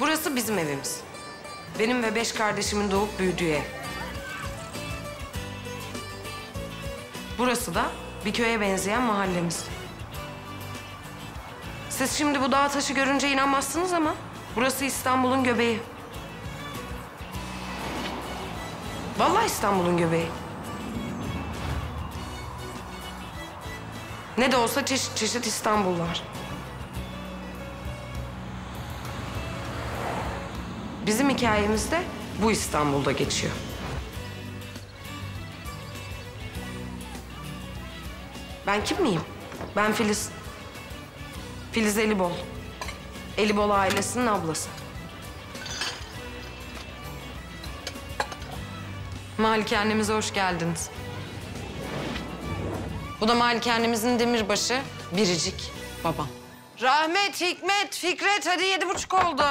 Burası bizim evimiz. Benim ve 5 kardeşimin doğup büyüdüğü ev. Burası da bir köye benzeyen mahallemiz. Siz şimdi bu dağ taşı görünce inanmazsınız ama burası İstanbul'un göbeği. Vallahi İstanbul'un göbeği. Ne de olsa çeşit çeşit İstanbul var. Bizim hikayemiz de bu İstanbul'da geçiyor. Ben kim miyim? Ben Filiz. Filiz Elibol. Elibol ailesinin ablası. Malikanemize hoş geldiniz. Bu da malikanemizin demirbaşı, biricik babam. Rahmet, Hikmet, Fikret, hadi 7:30 oldu.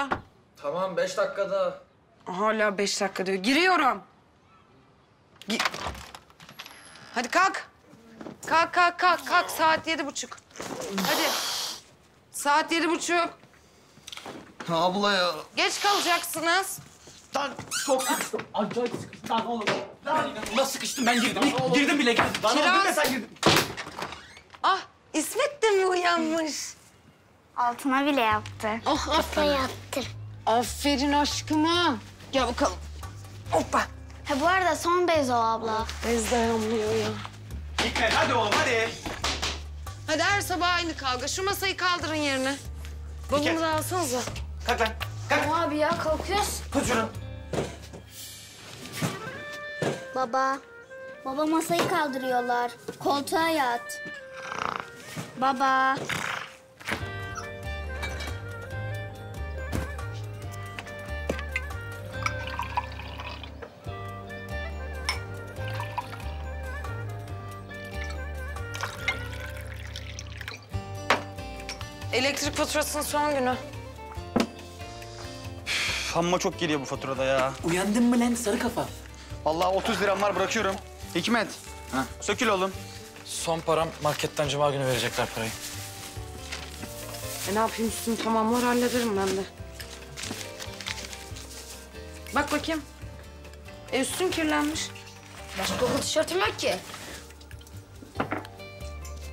Tamam, 5 dakika daha. Hala 5 dakika diyor. Giriyorum. Hadi kalk. Kalk. Saat 7:30. Hadi. Saat 7:30. Abla ya. Geç kalacaksınız. Lan çok sıkıştım. Acayip sıkıştım. Lan oğlum. Nasıl sıkıştım ben girdim. Girdim bile geldim. Lan oğlum sen girdin. Ah İsmet de mi uyanmış? Altına bile yaptı. Oh aferin. Yaptı. Aferin aşkıma. Gel bakalım. Hoppa. Ha bu arada son bez o abla. Bez dayanmıyor ya. Hikmet hadi oğlum hadi. Hadi her sabah aynı kavga. Şu masayı kaldırın yerine. Babamı da alsanıza. Kalk lan. Kalk. Ama abi ya kalkıyoruz. Kalk şuradan. Baba. Baba masayı kaldırıyorlar. Koltuğa yat. Baba. Elektrik faturasının son günü. Amma çok geliyor bu faturada ya. Uyandın mı lan sarı kafa? Vallahi 30 liram var bırakıyorum. Hikmet, sökül oğlum. Son param marketten cuma günü verecekler parayı. Ne yapayım üstünü tamamlar hallederim ben de. Bak bakayım. Üstüm kirlenmiş. Başka okul tişörtüm yok ki.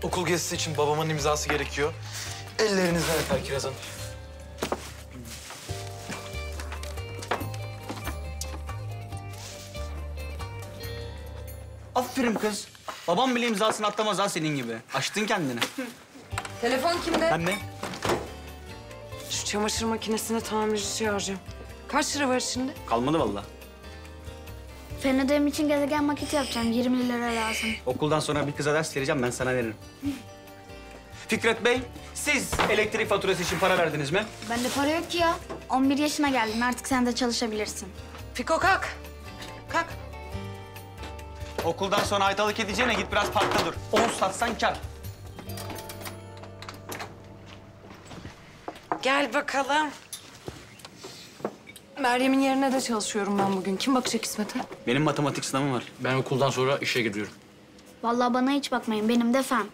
Okul gezisi için babamın imzası gerekiyor. Ellerinizden öper Kiraz Hanım. Aferin kız. Babam bile imzasını atlamaz ha senin gibi. Açtın kendini. Telefon kimde? Bende. Şu çamaşır makinesine tamirci çağıracağım. Kaç lira var şimdi? Kalmadı vallahi. Fen ödevim için gezegen maketi yapacağım. 20 lira lazım. Okuldan sonra bir kıza ders vereceğim ben sana veririm. Fikret Bey, siz elektrik faturası için para verdiniz mi? Bende para yok ki ya. 11 yaşına geldin. Artık sen de çalışabilirsin. Fiko kalk. Kalk. Okuldan sonra haytalık edeceğine git biraz parkta dur. 10 satsan kar. Gel bakalım. Meryem'in yerine de çalışıyorum ben bugün. Kim bakacak İsmet'e? Benim matematik sınavım var. Ben okuldan sonra işe gidiyorum. Vallahi bana hiç bakmayın. Benim de fen.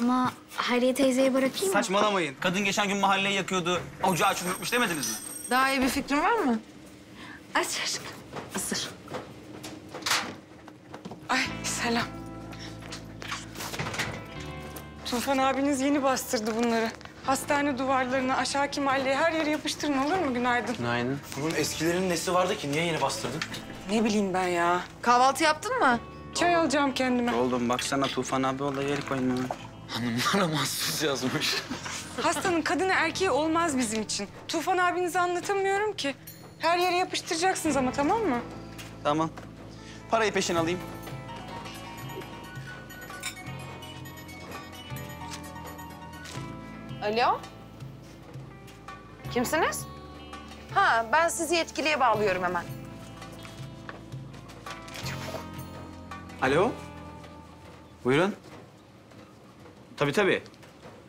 Ama Hayriye teyzeyi bırakayım mı? Saçmalamayın. Kadın geçen gün mahalleyi yakıyordu. Ocağı çürütmüş demediniz mi? Daha iyi bir fikrin var mı? Aç aşkım. Isır. Ay selam. Tufan abiniz yeni bastırdı bunları. Hastane duvarlarına, aşağıki mahalleye her yere yapıştırın olur mu? Günaydın. Günaydın. Bunun eskilerinin nesi vardı ki? Niye yeni bastırdın? Ne bileyim ben ya. Kahvaltı yaptın mı? Çay alacağım kendime. Oğlum baksana Tufan abi o da yeri koymuyor. Hanımlara mahsus yazmış. Hastanın kadını erkeği olmaz bizim için. Tufan abinize anlatamıyorum ki. Her yere yapıştıracaksınız ama tamam mı? Tamam. Parayı peşin alayım. Alo? Kimsiniz? Ha ben sizi yetkiliye bağlıyorum hemen. Alo? Buyurun. Tabii.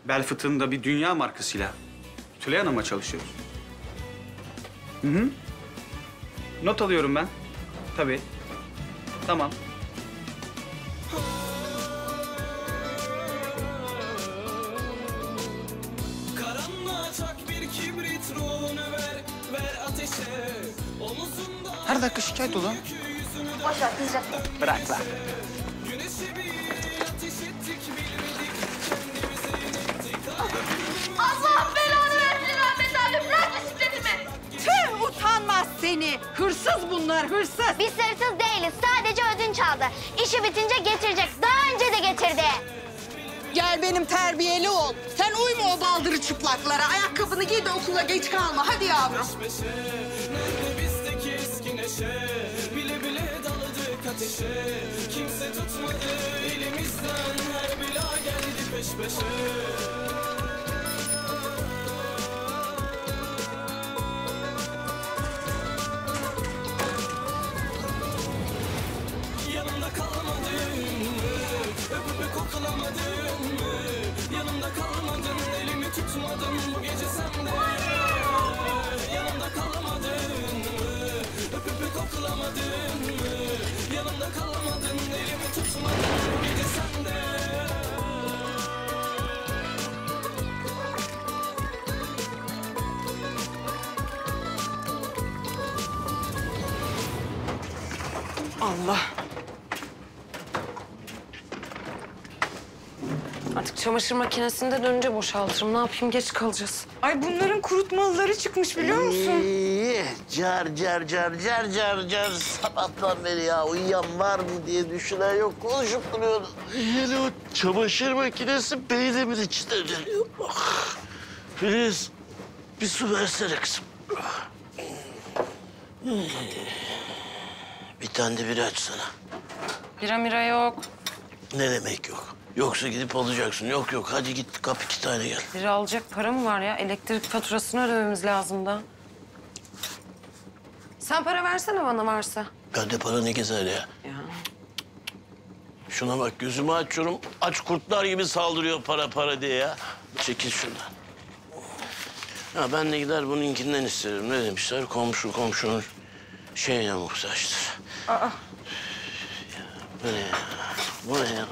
Bel fıtığında bir dünya markasıyla Tülay Hanım'a çalışıyoruz. Hı. Not alıyorum ben. Tabii. Tamam. Karanlığa tak bir kibrit roluna. Her dakika şikayet ol lan. Boş ver, kızacak. Bırak lan. Allah belanı versin Rahmet abi, bırak bisikletimi. Tüh, utanmaz seni. Hırsız bunlar, hırsız. Biz hırsız değiliz, sadece ödünç aldı. İşi bitince getirecek, daha önce de getirdi. Gel benim terbiyeli ol. Sen uyma o baldırı çıplaklara. Ayakkabını giy de okula geç kalma. Hadi yavrum. Yanımda kalamadın mı? Öpüp kokulamadın mı? Yanımda kalamadın, elimi tutmadım bu gece sende. Yanımda kalamadın mı? Öpüp kokulamadın mı? Yanımda kalamadın, elimi tutmadım bu gece sende. Allah! Artık çamaşır makinesinde dönünce boşaltırım. Ne yapayım? Geç kalacağız. Ay bunların kurutmalıları çıkmış biliyor musun? İyi. Car car. Sabahtan beri ya uyuyan var mı diye düşünen yok. Konuşup duruyordu. Yani o çamaşır makinesi beynimin içine dönüyor. Ah. Filiz, bir su versene kızım. Bir tane de bira açsana. Bira yok. Ne demek yok? Yoksa gidip alacaksın. Yok. Hadi git kap 2 tane gel. Biri alacak para mı var ya? Elektrik faturasını ödememiz lazım da. Sen para versene bana varsa. Bende para ne gezer ya. Şuna bak, gözümü açıyorum. Aç kurtlar gibi saldırıyor para diye ya. Çekil şundan. Ya ben de gider bununkinden isterim. Ne demişler? Komşunun şeyine muhtaçtır. Aa. Bu ne ya?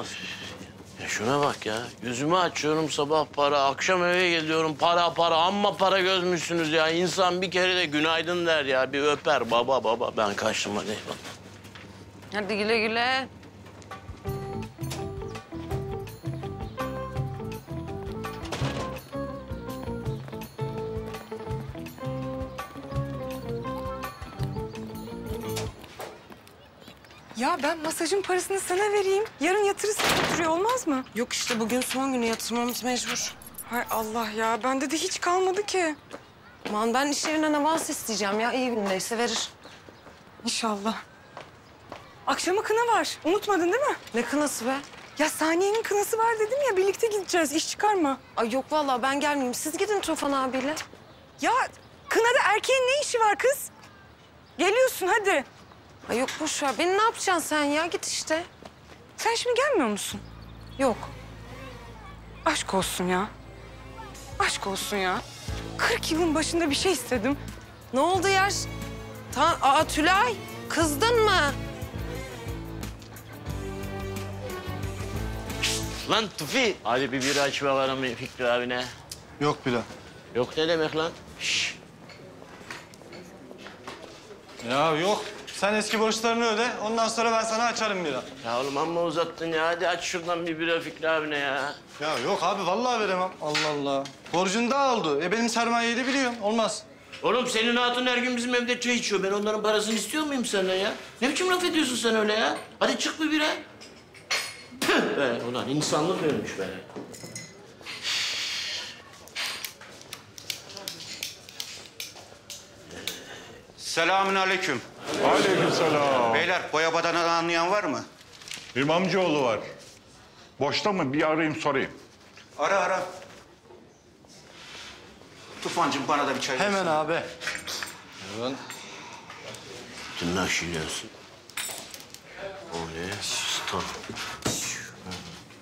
Ya şuna bak ya. Gözümü açıyorum sabah para, akşam eve geliyorum para. Amma para gözmüşsünüz ya. İnsan bir kere de günaydın der ya. Bir öper baba. Ben kaçtım hadi. Hadi güle güle. Ya ben masajın parasını sana vereyim. Yarın yatırırsın oturuyor, olmaz mı? Yok işte, bugün son günü, yatırmamız mecbur. Hay Allah ya, bende de hiç kalmadı ki. Aman ben iş yerinden avans isteyeceğim ya. İyi günündeyse verir. İnşallah. Akşama kına var. Unutmadın değil mi? Ne kınası be? Ya Saniye'nin kınası var dedim ya, birlikte gideceğiz. İş çıkarma. Ay yok vallahi ben gelmeyeyim. Siz gidin Tufan abiyle. Ya kınada erkeğin ne işi var kız? Geliyorsun hadi. Ay yok boş ver. Beni ne yapacaksın sen ya? Git işte. Sen şimdi gelmiyor musun? Yok. Aşk olsun ya. 40 yılın başında bir şey istedim. Ne oldu ya? Aa Tülay, kızdın mı? Lan Tufi. Hadi bir bira açma var mı Fikri abine? Yok bile. Yok ne demek lan? Şşş. Ya yok. Sen eski borçlarını öde, ondan sonra ben sana açarım bira. Ya oğlum amma uzattın ya. Hadi aç şuradan bir bira Fikri abine ya. Ya yok abi, vallahi veremem. Allah Allah. Borcun daha oldu. Benim sermayeyi de biliyorsun. Olmaz. Oğlum senin hatun her gün bizim evde çay içiyor. Ben onların parasını istiyor muyum senden ya? Ne biçim laf ediyorsun sen öyle ya? Hadi çık bir bira. Püh be ulan, insanlık ölmüş be. Selamünaleyküm. Aleykümselam. Beyler, boya badanadan anlayan var mı? Bir amcaoğlu var. Boşta mı? Bir arayayım sorayım. Ara. Tufancığım bana da bir çay versene. Hemen abi. Hemen. Dinle şiliyorsun. O ne? Stop.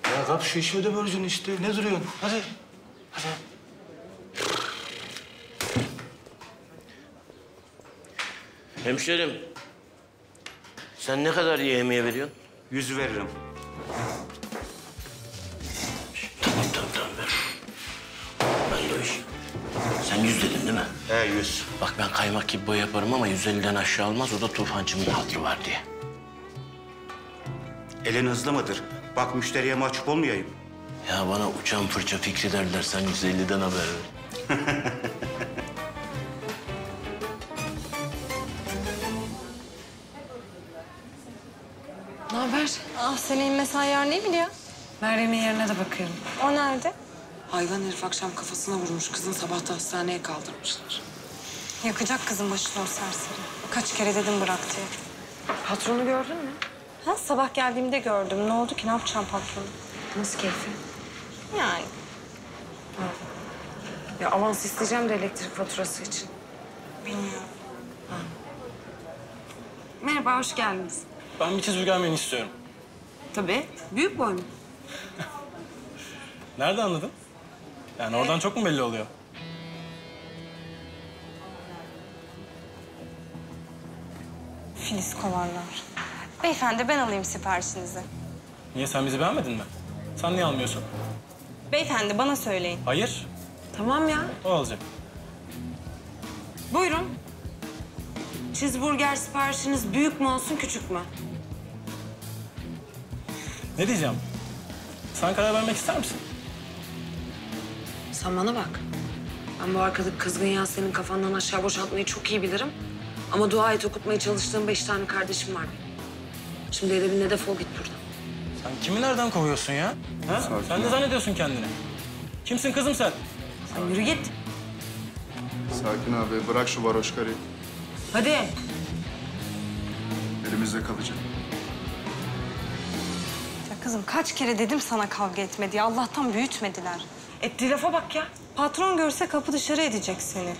Ya kap şu işimi de bölücün işte. Ne duruyorsun? Hadi. Hemşerim, sen ne kadar yemeğe veriyorsun? 100 veririm. Tamam ver. Ben de 100. Sen 100 dedin değil mi? He. boyaya 100. Bak ben kaymak gibi boya yaparım ama 150'den aşağı almaz. O da Tufancığımın hatırı var diye. Elin hızlı mıdır? Bak müşteriye mahcup olmayayım. Ya bana uçan fırça Fikri derler. Sen 150'den haber ver. Ne haber? Ah senin mesai yarın değil mi ya? Meryem'in yerine de bakıyorum. O nerede? Hayvan herif akşam kafasına vurmuş. Kızın sabah da hastaneye kaldırmışlar. Yakacak kızın başını o serseri. Kaç kere dedim bırak diye. Patronu gördün mü? Ha sabah geldiğimde gördüm. Ne oldu ki? Ne yapacağım patronu? Nasıl keyfi? Yani. Ha. Ya avans isteyeceğim de elektrik faturası için. Bilmiyorum. Ha. Merhaba, hoş geldiniz. Ben bir çizgi gelmeni istiyorum. Tabii. Büyük boy mu? Nerede anladın? Yani oradan çok mu belli oluyor? Filiz kovarlar. Beyefendi ben alayım siparişinizi. Niye? Sen bizi beğenmedin mi? Sen niye almıyorsun? Beyefendi bana söyleyin. Hayır. Tamam ya. O olacak. Buyurun. Cheeseburger siparişiniz büyük mü olsun, küçük mü? Ne diyeceğim? Sen karar vermek ister misin? Sen bana bak. Ben bu arkadaki kızgın Yasemin'in kafandan aşağı boşaltmayı çok iyi bilirim. Ama dua et okutmaya çalıştığım 5 tane kardeşim var benim. Şimdi edebinle defol git buradan. Sen kimi nereden kovuyorsun ya? Ha? Sen ne zannediyorsun kendini? Kimsin kızım sen? Sen yürü git. Sakin abi, bırak şu varoşkarıyı. Hadi. Elimizde kalacak. Kızım kaç kere dedim sana kavga etme diye. Allah'tan büyütmediler. Ettiği lafa bak ya. Patron görse kapı dışarı edecek seni.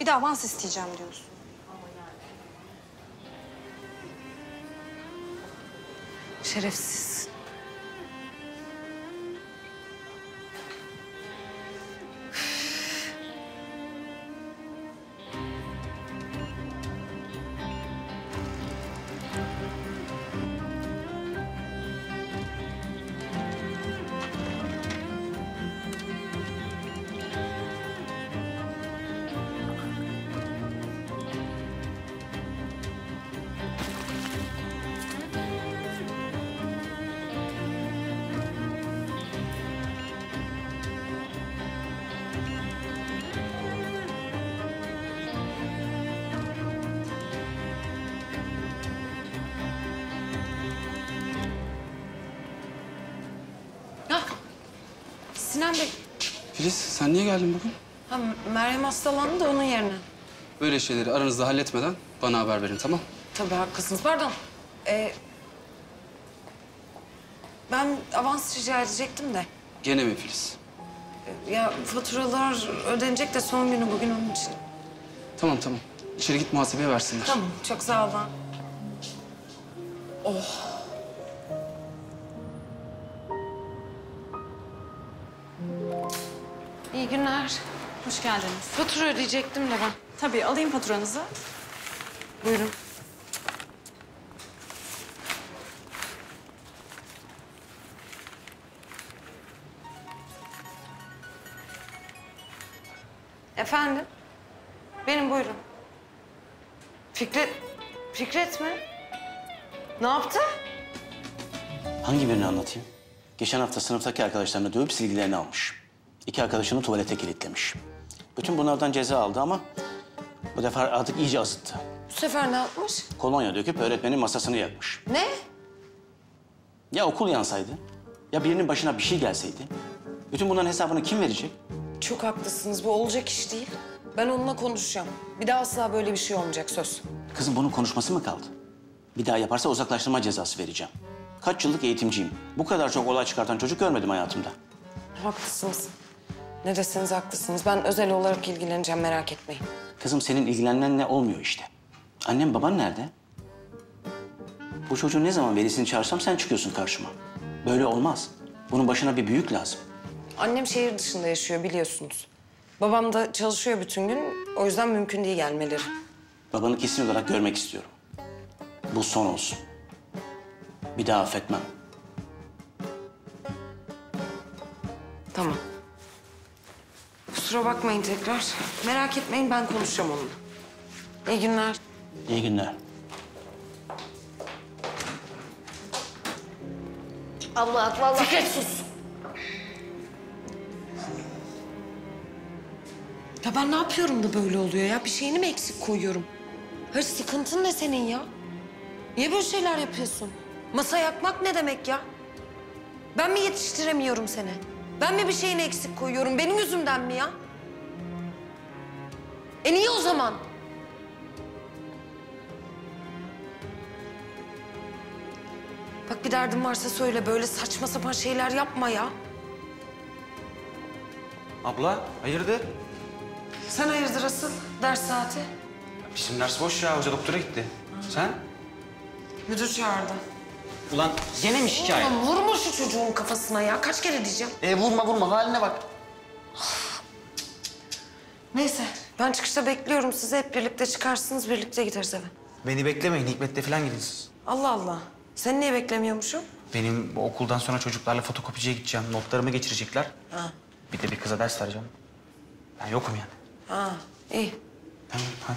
Bir de avans isteyeceğim diyorsun. Şerefsiz. Sinan Bey. Filiz, sen niye geldin bugün? Ha, Meryem hastalandı da onun yerine. Böyle şeyleri aranızda halletmeden bana haber verin, tamam? Tabii, haklısınız. Pardon. Ben avans rica edecektim de. Gene mi Filiz? Ya faturalar ödenecek de son günü bugün onun için. Tamam. İçeri git muhasebeye versinler. Tamam, çok sağ olun. Oh. İyi günler. Hoş geldiniz. Fatura ödeyecektim de ben. Tabii, alayım faturanızı. Buyurun. Efendim? Benim, buyurun. Fikret mi? Ne yaptı? Hangi birini anlatayım? Geçen hafta sınıftaki arkadaşlarını dövüp silgilerini almış. 2 arkadaşını tuvalete kilitlemiş. Bütün bunlardan ceza aldı ama bu defa artık iyice azıttı. Bu sefer ne yapmış? Kolonya döküp öğretmenin masasını yakmış. Ne? Ya okul yansaydı, ya birinin başına bir şey gelseydi. Bütün bunların hesabını kim verecek? Çok haklısınız. Bu olacak iş değil. Ben onunla konuşacağım. Bir daha asla böyle bir şey olmayacak söz. Kızım bunun konuşması mı kaldı? Bir daha yaparsa uzaklaştırma cezası vereceğim. Kaç yıllık eğitimciyim. Bu kadar çok olay çıkartan çocuk görmedim hayatımda. Haklısınız. Ne deseniz haklısınız. Ben özel olarak ilgileneceğim, merak etmeyin. Kızım senin ilgilenmenle olmuyor işte. Annem baban nerede? Bu çocuğun ne zaman velisini çağırsam sen çıkıyorsun karşıma. Böyle olmaz. Bunun başına bir büyük lazım. Annem şehir dışında yaşıyor biliyorsunuz. Babam da çalışıyor bütün gün. O yüzden mümkün değil gelmeleri. Babanı kesin olarak görmek istiyorum. Bu son olsun. Bir daha affetmem. Tamam. Kusura bakmayın tekrar. Merak etmeyin, ben konuşacağım onunla. İyi günler. İyi günler. Abla at vallahi. Fikret sus. Ya ben ne yapıyorum da böyle oluyor ya? Bir şeyini mi eksik koyuyorum? Hayır, sıkıntın ne senin ya? Niye böyle şeyler yapıyorsun? Masa yakmak ne demek ya? Ben mi yetiştiremiyorum seni? Ben mi bir şeyini eksik koyuyorum? Benim yüzümden mi ya? E niye o zaman? Bak bir derdin varsa söyle, böyle saçma sapan şeyler yapma ya. Abla hayırdır? Sen hayırdır asıl? Ders saati. Bizim ders boş ya, hoca doktora gitti. Hı. Sen? Müdür çağırdı. Ulan gene mi şikayet? Ulan vurma şu çocuğun kafasına ya. Kaç kere diyeceğim? Vurma haline bak. Neyse ben çıkışta bekliyorum sizi. Hep birlikte çıkarsınız, birlikte gideriz eve. Beni beklemeyin, Hikmet'le falan gidin siz. Allah Allah. Sen niye beklemiyormuşum? Benim okuldan sonra çocuklarla fotokopiciye gideceğim. Notlarımı geçirecekler. Ha. Bir de bir kıza ders vereceğim. Ben yokum yani. Ha, iyi. Tamam hadi.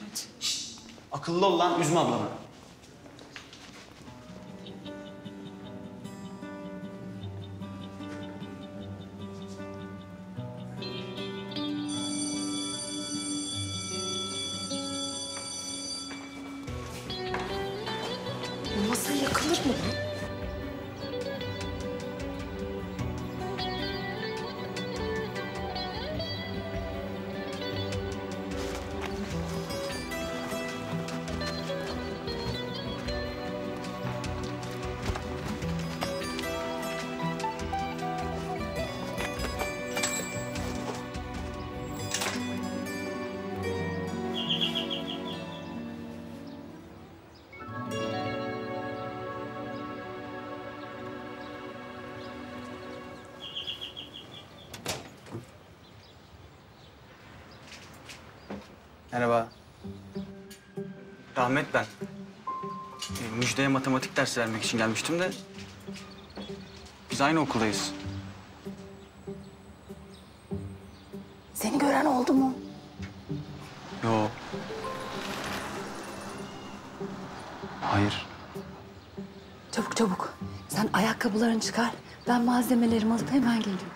Hadi. Şişt, akıllı ol lan, üzme ablamı. Yakılır mı bu? Merhaba. Rahmet ben. Müjde'ye matematik dersi vermek için gelmiştim de... biz aynı okuldayız. Seni gören oldu mu? Yo. Hayır. Çabuk çabuk. Sen ayakkabılarını çıkar. Ben malzemelerimi alıp hemen geliyorum.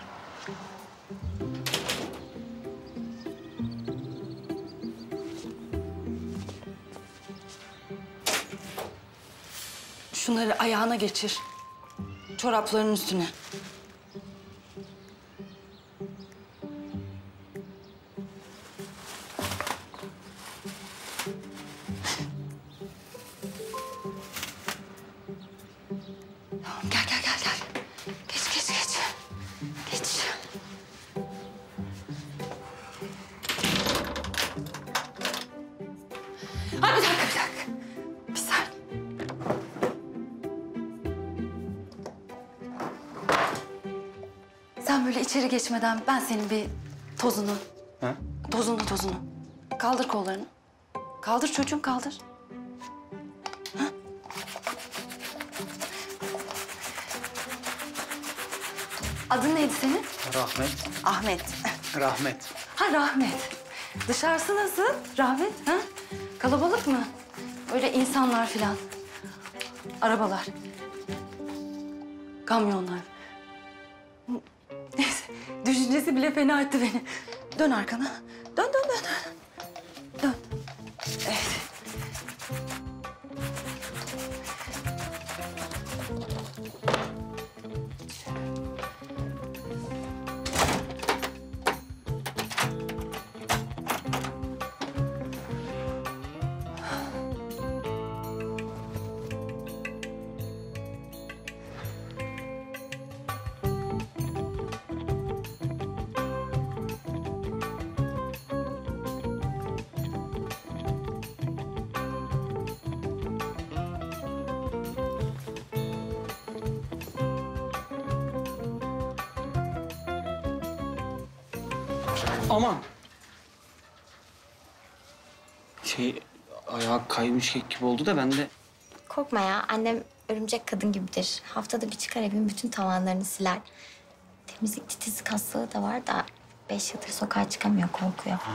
Şunları ayağına geçir. Çoraplarının üstüne. Tamam, gel. Geç. Geç. Ay bir dakika. Sen böyle içeri geçmeden ben senin bir tozunu... Ha? Tozunu. Kaldır kollarını. Kaldır çocuğum, kaldır. Ha? Adın neydi senin? Rahmet. Ahmet. Rahmet. Ha Rahmet. Dışarısı nasıl Rahmet? Ha? Kalabalık mı? Öyle insanlar filan. Arabalar. Kamyonlar. Düşüncesi bile fena etti beni. Dön arkana. Dön. Dön. Evet. Aman! Ayağı kaymış kek gibi oldu da ben de... Korkma ya, annem örümcek kadın gibidir. Haftada bir çıkar, evin bütün tavanlarını siler. Temizlik titizi kaslığı da var da... 5 yıldır sokağa çıkamıyor, korkuyor. Ha.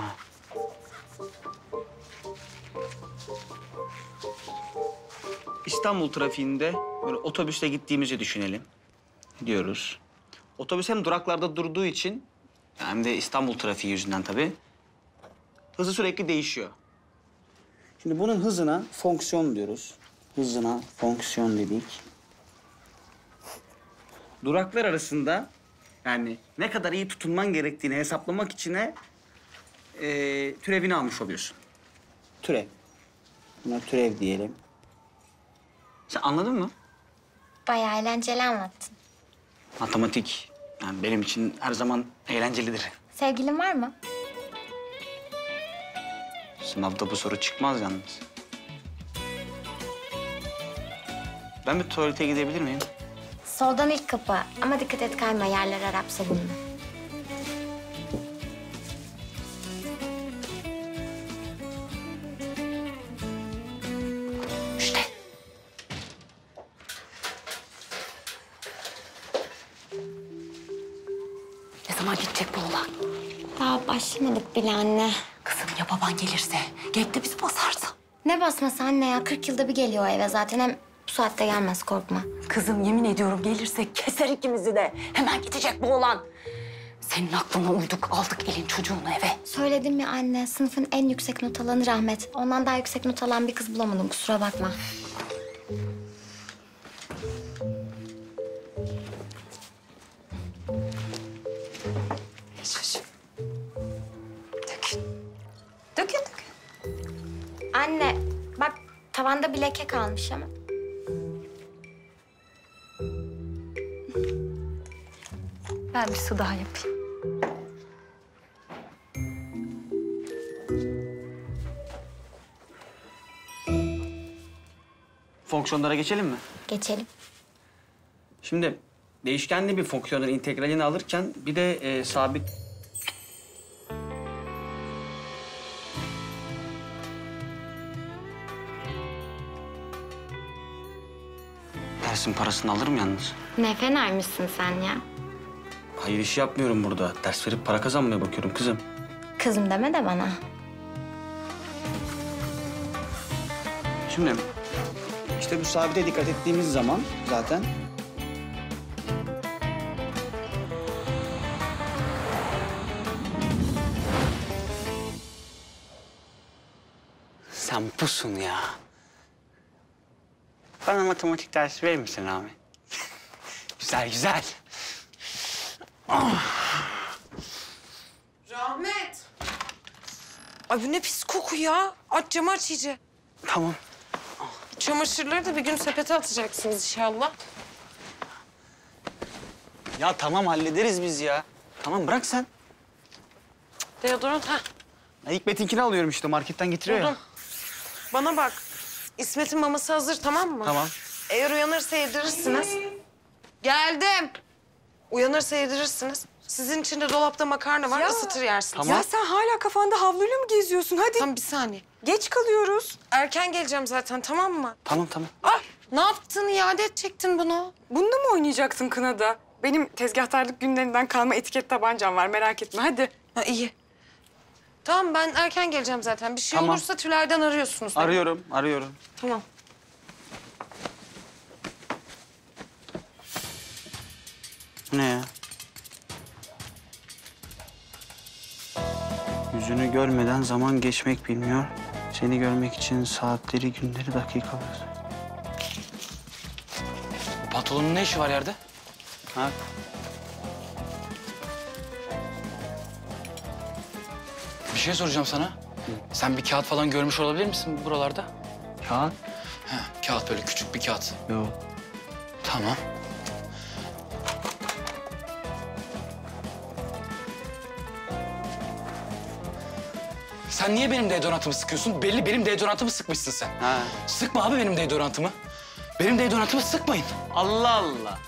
İstanbul trafiğinde böyle otobüsle gittiğimizi düşünelim diyoruz. Otobüs hem duraklarda durduğu için hem de İstanbul trafiği yüzünden tabii hızı sürekli değişiyor. Şimdi bunun hızına fonksiyon diyoruz. Hızına fonksiyon dedik. Duraklar arasında yani ne kadar iyi tutunman gerektiğini hesaplamak içine türevini almış oluyorsun. Türev. Buna türev diyelim. Sen anladın mı? Bayağı eğlenceli anlattın. Matematik yani benim için her zaman eğlencelidir. Sevgilin var mı? Sınavda bu soru çıkmaz yalnız. Ben bir tuvalete gidebilir miyim? Soldan ilk kapı ama dikkat et kayma, yerler Arap sabunlu. Müşte. Ne zaman gidecek bu oğlan? Daha başlamadık bile anne. Kızım ya baban gelirse, gelip de bizi basarsa? Ne basması anne ya? 40 yılda bir geliyor eve zaten. Hem bu saatte gelmez, korkma. Kızım yemin ediyorum gelirse keser ikimizi de. Hemen gidecek bu oğlan. Senin aklına uyduk, aldık elin çocuğunu eve. Söyledim ya anne, sınıfın en yüksek not alanı Rahmet. Ondan daha yüksek not alan bir kız bulamadım, kusura bakma. Çocuğum. Dökün. Dökün, dökün. Anne, bak tavanda bir leke kalmış ama. Ben bir su daha yapayım. Fonksiyonlara geçelim mi? Geçelim. Şimdi değişkenli bir fonksiyonun integralini alırken bir de sabit... Dersin parasını alırım yalnız. Ne fenaymışsın sen ya. Hayır işi yapmıyorum burada. Ders verip para kazanmaya bakıyorum kızım. Kızım deme de bana. Şimdi işte bu sabite dikkat ettiğimiz zaman zaten... Sen pusun ya. Bana matematik dersi verir misin abi? Güzel güzel. Ah. Rahmet! Ay bu ne pis koku ya. Aç camı aç iyice. Tamam. Çamaşırları da bir gün sepete atacaksınız inşallah. Ya tamam hallederiz biz ya. Tamam bırak sen. Deodorant ha. Hikmet'inkini alıyorum işte marketten getiriyor ya. Bana bak. İsmet'in maması hazır tamam mı? Tamam. Eğer uyanırsa yedirirsiniz. Geldim. Uyanırsa yedirirsiniz. Sizin için de dolapta makarna var, ya, ısıtır yersiniz. Tamam. Ya sen hala kafanda havluyla mı geziyorsun? Hadi. Tamam, bir saniye. Geç kalıyoruz. Erken geleceğim zaten, tamam mı? Tamam, tamam. Ah, ne yaptın? İade edecektin bunu. Bununla mı oynayacaksın kınada? Benim tezgahtarlık günlerinden kalma etiket tabancam var, merak etme. Hadi. Ha, iyi. Tamam, ben erken geleceğim zaten. Bir şey olursa Tülay'dan arıyorsunuz. Arıyorum, beni. Arıyorum. Tamam. Ne ya? Yüzünü görmeden zaman geçmek bilmiyor. Seni görmek için saatleri, günleri, dakikalar. Bu patronun ne işi var yerde? Ha? Bir şey soracağım sana. Hı. Sen bir kağıt falan görmüş olabilir misin buralarda? Kağıt? He, kağıt böyle küçük bir kağıt. Yok. Tamam. Sen niye benim deodorantımı sıkıyorsun? Belli benim deodorantımı sıkmışsın sen. Ha. Sıkma abi benim deodorantımı. Benim deodorantımı sıkmayın. Allah Allah.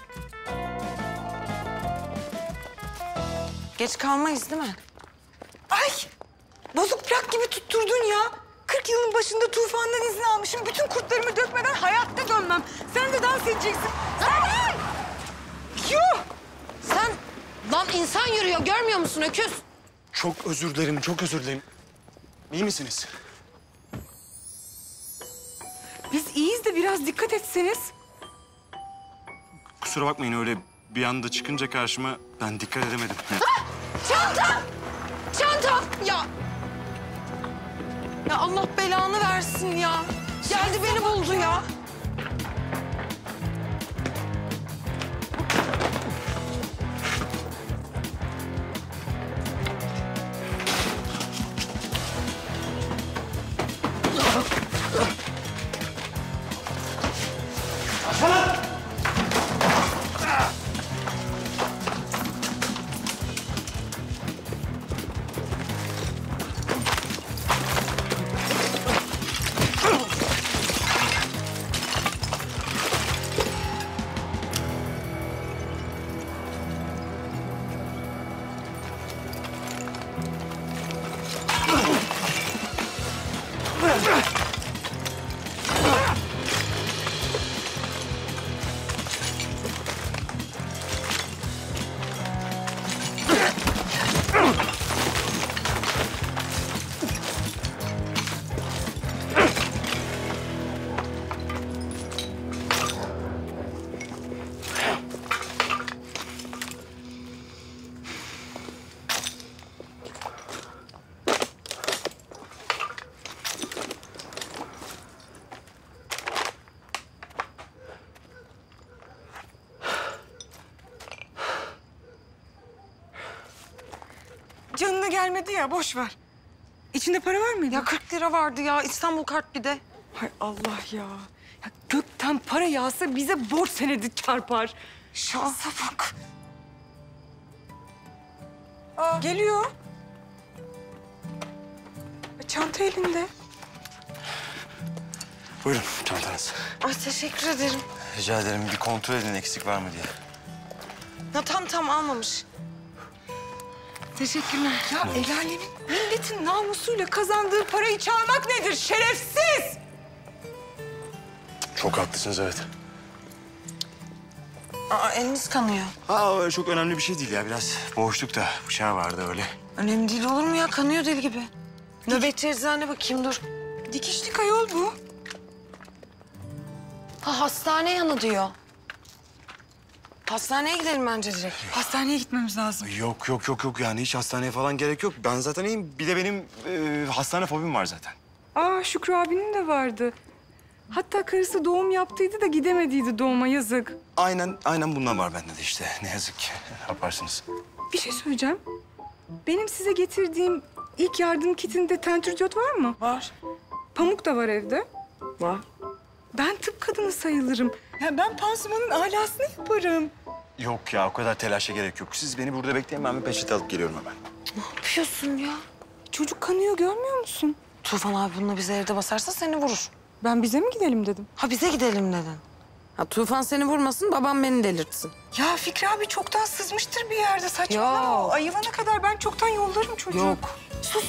Geç kalmayız değil mi? Ay! Bozuk plak gibi tutturdun ya. 40 yılın başında Tufan'dan izin almışım. Bütün kurtlarımı dökmeden hayatta dönmem. Sen de dans edeceksin. Lan! Yuh! Sen... Lan insan yürüyor görmüyor musun öküz? Çok özür dilerim, çok özür dilerim. İyi misiniz? Biz iyiyiz de biraz dikkat etseniz. Kusura bakmayın, öyle bir anda çıkınca karşıma ben dikkat edemedim. Ah! Çantam! Çantam! Ya! Ya Allah belanı versin ya. Geldi beni buldu ya. Canına gelmedi ya, boş ver. İçinde para var mıydı? Ya 40 lira vardı ya, İstanbul kart bir de. Hay Allah ya. Ya gökten para yağsa bize borç senedi çarpar. Şansa bak. Aa, geliyor. Çanta elinde. Buyurun çantanız. Ay teşekkür ederim. Rica ederim, bir kontrol edin eksik var mı diye. Ya tam almamış. Teşekkürler. Ya el alemin, milletin namusuyla kazandığı parayı çalmak nedir? Şerefsiz! Çok haklısınız, evet. Aa, eliniz kanıyor. Aa, çok önemli bir şey değil ya. Biraz boğuştuk da bıçağı vardı öyle. Önemli değil olur mu ya? Kanıyor deli gibi. Nöbetçi eczane bakayım, dur. Dikişlik ayol bu. Ha, hastane yanı diyor. Hastaneye gidelim bence direkt. Hastaneye gitmemiz lazım. Yok. Yani hiç hastaneye falan gerek yok. Ben zaten iyiyim. Bir de benim hastane fobim var zaten. Aa, Şükrü abinin de vardı. Hatta karısı doğum yaptıydı da gidemediydi doğuma, yazık. Aynen bundan var bende de işte. Ne yazık ki. Yaparsınız. Bir şey söyleyeceğim. Benim size getirdiğim ilk yardım kitinde tentürdiyot var mı? Var. Pamuk da var evde. Var. Ben tıp kadını sayılırım. Ya ben pansumanın alasını yaparım. Yok ya, o kadar telaşa gerek yok. Siz beni burada bekleyin, ben bir peçete alıp geliyorum hemen. Ne yapıyorsun ya? Çocuk kanıyor, görmüyor musun? Tufan abi bununla bize evde basarsa seni vurur. Ben bize mi gidelim dedim? Ha bize gidelim dedin. Ha Tufan seni vurmasın, babam beni delirtsin. Ya Fikri abi çoktan sızmıştır bir yerde, saçmalama. Ayılana kadar ben çoktan yollarım çocuğu. Yok. Sus.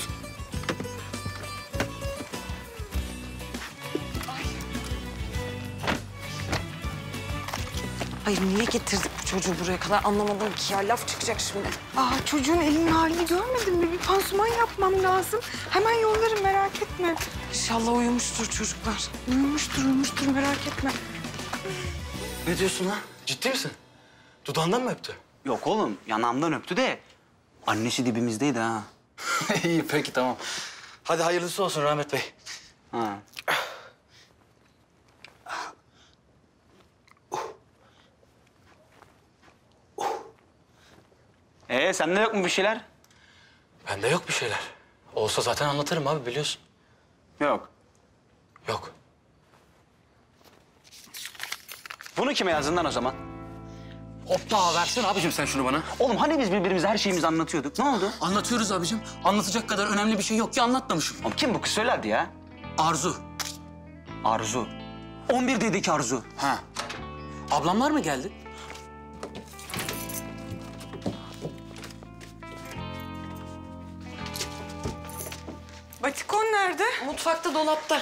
Hayır, niye getirdik bu çocuğu buraya kadar? Anlamadım ki ya, laf çıkacak şimdi. Aa, çocuğun elinin halini görmedin mi? Bir pansuman yapmam lazım. Hemen yollarım, merak etme. İnşallah uyumuştur çocuklar. Uyumuştur, merak etme. Ne diyorsun lan? Ciddi misin? Dudağından mı öptü? Yok oğlum, yanağımdan öptü de annesi dibimizdeydi ha. İyi, peki tamam. Hadi hayırlısı olsun Rahmet Bey. Ha. Sende yok mu bir şeyler? Bende yok bir şeyler. Olsa zaten anlatırım abi, biliyorsun. Yok. Bunu kime yazdığından o zaman? Hoppa, versene abicim sen şunu bana. Oğlum hani biz birbirimize her şeyimizi anlatıyorduk, ne oldu? Anlatıyoruz abicim. Anlatacak kadar önemli bir şey yok ki anlatmamışım. Ama kim bu kız söylerdi ya? Arzu. 11 dedik Arzu. Ha. Ablamlar mı geldi? Batikon nerede? Mutfakta, dolapta.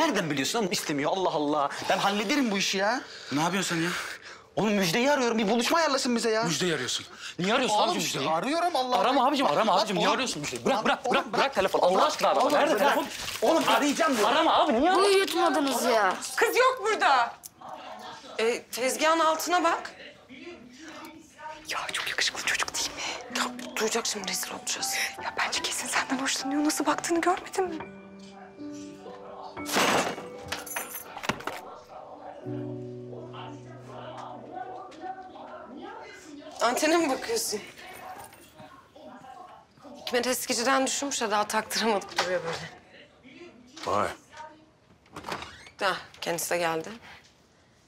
Nereden biliyorsun oğlum? İstemiyor. Allah Allah. Ben hallederim bu işi ya. Ne yapıyorsun sen ya? Oğlum Müjde'yi arıyorum. Bir buluşma ayarlasın bize ya. Müjde'yi arıyorsun. Niye arıyorsun abicim Müjde'yi? Arıyorum Allah. Arama abicim, arama abicim. Niye arıyorsun Müjde'yi? Bırak telefonu. Allah aşkına arama. Nerede telefon? Oğlum arayacağım diyor. Arama abi, niye arıyorsun? Bunu yutmadınız ya. Kız yok burada. Tezgahın altına bak. Ya çok yakışıklı çocuk değil mi? Ya duyacak şimdi, rezil olacağız. Ya bence kesin senden hoşlanıyor. Nasıl baktığını görmedin mi? Antene mi bakıyorsun? Hikmet eskiciden düşürmüş de daha taktıramadık, duruyor böyle. Vay. Ha, kendisi de geldi.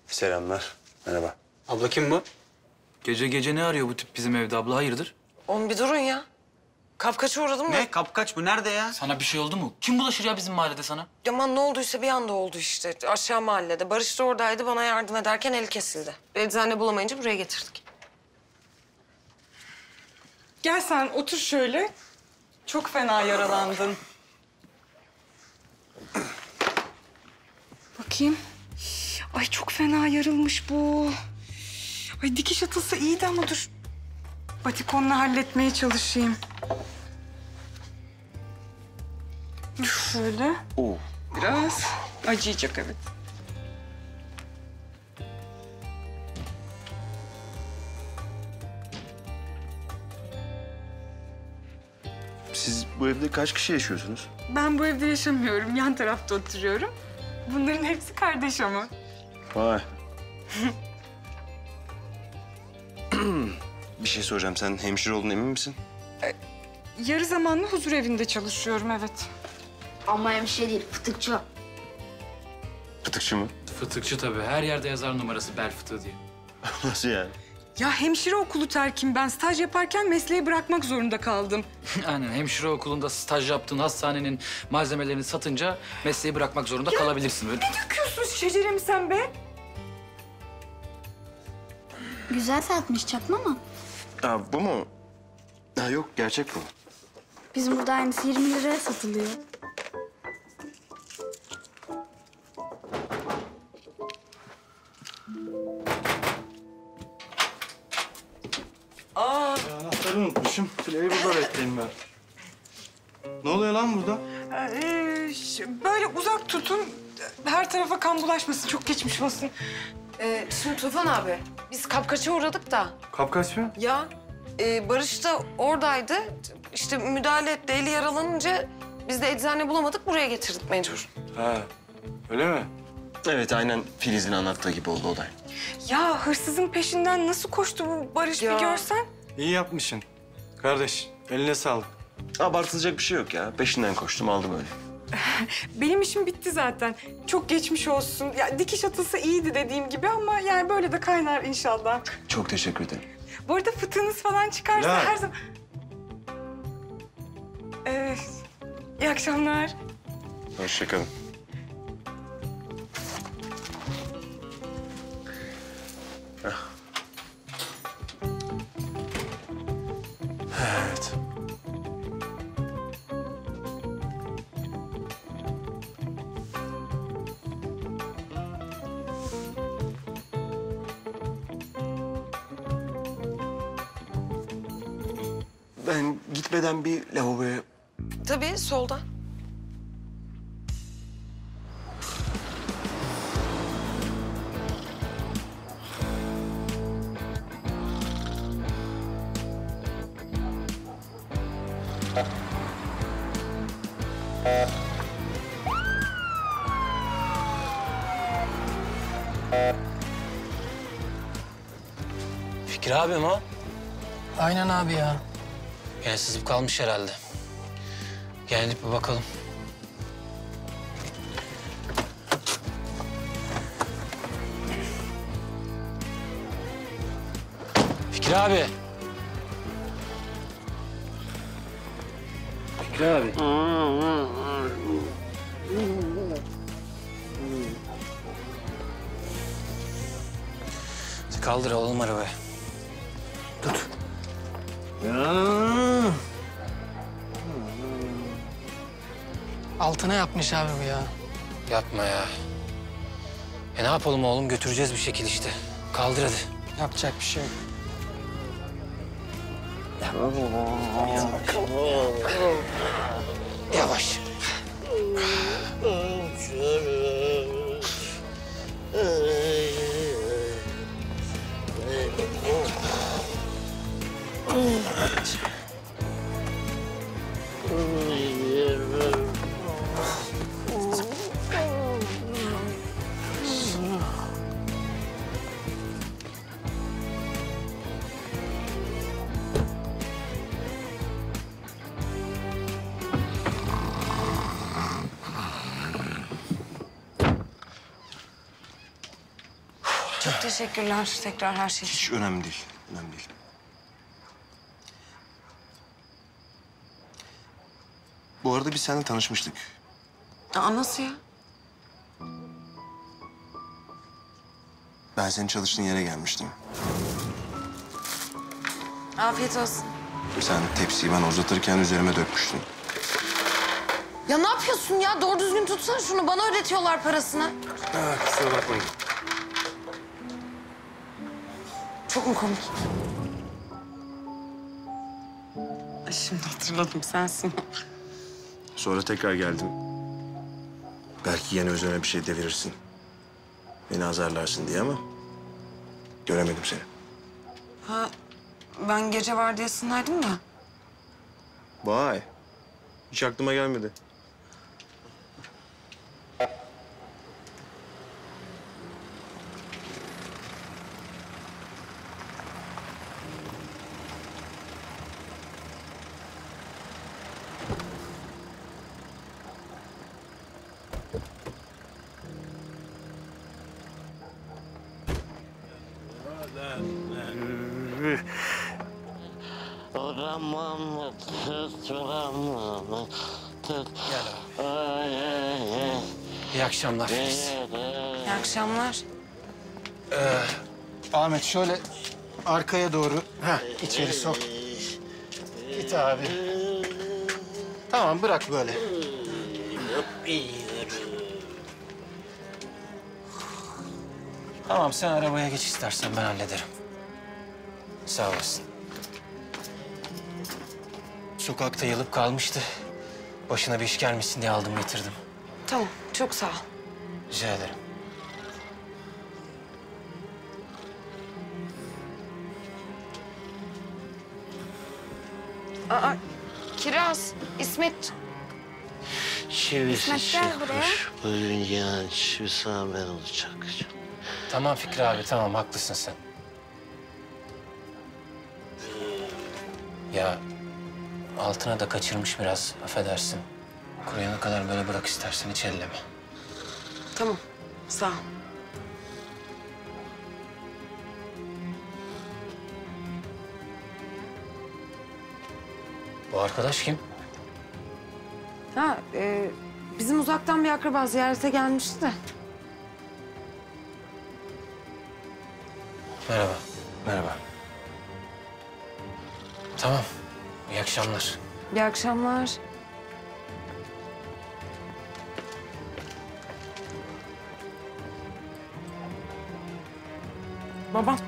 Selamlar, merhaba. Abla kim bu? Gece gece ne arıyor bu tip bizim evde abla, hayırdır? Oğlum bir durun ya. Kapkaça uğradım mı? Ne? Kapkaç mı? Nerede ya? Sana bir şey oldu mu? Kim bulaşır ya bizim mahallede sana? Yaman ne olduysa bir anda oldu işte. Aşağı mahallede. Barış da oradaydı, bana yardım ederken eli kesildi. Eczane bulamayınca buraya getirdik. Gel sen otur şöyle. Çok fena yaralandın. Bakayım. Ay çok fena yarılmış bu. Ay dikiş atılsa iyiydi ama dur. Batikonla halletmeye çalışayım. Şöyle. Oo. Biraz acıyacak, evet. Siz bu evde kaç kişi yaşıyorsunuz? Ben bu evde yaşamıyorum. Yan tarafta oturuyorum. Bunların hepsi kardeş ama. Vay. Bir şey soracağım. Sen hemşire olduğuna emin misin? Yarı zamanlı huzur evinde çalışıyorum, evet. Ama hemşire değil, fıtıkçı. Fıtıkçı mı? Fıtıkçı tabii. Her yerde yazar numarası bel fıtığı diye. Nasıl yani? Ya hemşire okulu terkim ben. Staj yaparken mesleği bırakmak zorunda kaldım. Aynen. Hemşire okulunda staj yaptığın hastanenin malzemelerini satınca mesleği bırakmak zorunda ya, kalabilirsin. Böyle. Ne döküyorsun şeceremi sen be? Güzel satmış, çakma mı? Aa, bu mu? Ha, yok, gerçek bu. Bizim burada aynısı 20 liraya satılıyor. Aa! Anahtarı unutmuşum. Tülay'ı burada bekleyin ben. Ne oluyor lan burada? Böyle uzak tutun. Her tarafa kan bulaşmasın. Çok geçmiş olsun. Şimdi Tufan abi, biz kapkaça uğradık da. Kapkaç mı? Ya, Barış da oradaydı. İşte müdahale etti, eli yaralanınca biz de eczane bulamadık, buraya getirdik mecbur. Ha, öyle mi? Evet, aynen Filiz'in anlattığı gibi oldu olay. Ya hırsızın peşinden nasıl koştu bu Barış ya, bir görsen? İyi yapmışsın. Kardeş, eline sağlık. Abartılacak bir şey yok ya. Peşinden koştum, aldım öyle. Benim işim bitti zaten. Çok geçmiş olsun. Ya dikiş atılsa iyiydi dediğim gibi ama yani böyle de kaynar inşallah. Çok teşekkür ederim. Bu arada fıtığınız falan çıkarsa ya, her zaman... Evet. İyi akşamlar. Hoşça kalın. Evet. Ben gitmeden bir lavaboya... Tabii, solda. Fikri abim o. Aynen abi ya. Yani sızıp kalmış herhalde. Gelip bir bakalım. Fikri abi. Fikri abi. Kaldır oğlum arabayı. Tut. Altına yapmış abi bu ya. Yapma ya. Ne yapalım oğlum? Götüreceğiz bir şekil işte. Kaldır hadi. Yapacak bir şey yok. Yavaş. Teşekkürler tekrar her şey için. Hiç önemli değil, önemli değil. Bu arada biz seninle tanışmıştık. Aa, nasıl ya? Ben senin çalıştığın yere gelmiştim. Afiyet olsun. Sen tepsiyi bana uzatırken üzerime dökmüştün. Ya ne yapıyorsun ya? Doğru düzgün tutsana şunu. Bana ödetiyorlar parasını. Aa, kusura bakmayın. Çok mu komik? Ay şimdi hatırladım, sensin. Sonra tekrar geldim. Belki yine üzerine bir şey devirirsin. Beni azarlarsın diye ama göremedim seni. Ha, ben gece vardiyasındaydım da. Vay, hiç aklıma gelmedi. İyi akşamlar Filiz. İyi akşamlar. Ahmet şöyle arkaya doğru içeri sok. Git abi. Tamam, bırak böyle. Tamam, sen arabaya geç istersen, ben hallederim. Sağ olasın. Sokakta yalıp kalmıştı. Başına bir iş gelmesin diye aldım getirdim. Tamam, çok sağ ol. Rica ederim. Aa, Kiraz, İsmet. Çivisi çıkmış. Bugün yani çivisi amel olacak. Tamam Fikri abi, tamam. Haklısın sen. Ya... Altına da kaçırmış biraz, affedersin. Kuruyana kadar böyle bırak istersen, hiç elleme. Tamam, sağ ol. Bu arkadaş kim? Ha, bizim uzaktan bir akraba ziyarete gelmişti de. Merhaba. Merhaba. Tamam. İyi akşamlar. İyi akşamlar. Babam.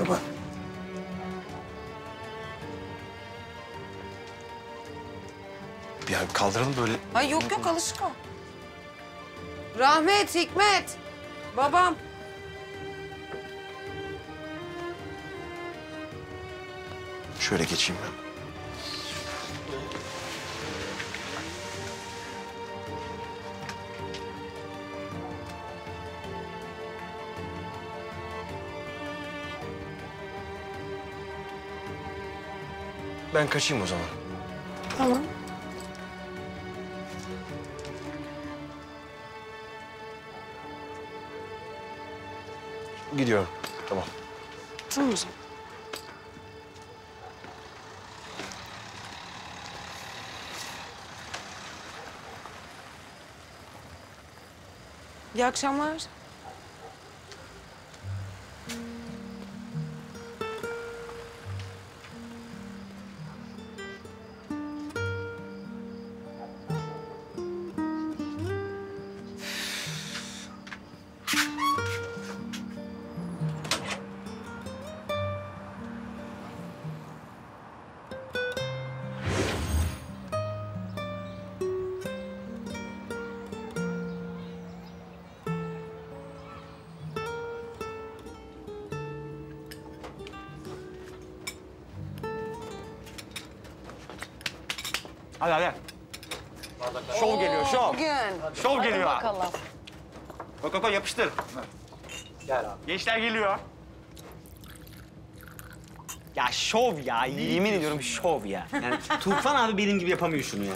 Baba. Bir an kaldıralım böyle. Ay yok yok, alışık o. Rahmet, Hikmet. Babam. Şöyle geçeyim ben. Ben kaçayım o zaman. Tamam. Gidiyorum. Tamam. Tamam o zaman. İyi akşamlar. Hadi hadi. Şov geliyor, şov. Bugün. Şov geliyor. Hadi bakalım. Koy koy koy, yapıştır. Gel abi. Gençler geliyor. Ya şov ya, yemin ediyorum şov ya. Yani Tufan abi benim gibi yapamıyor şunu ya.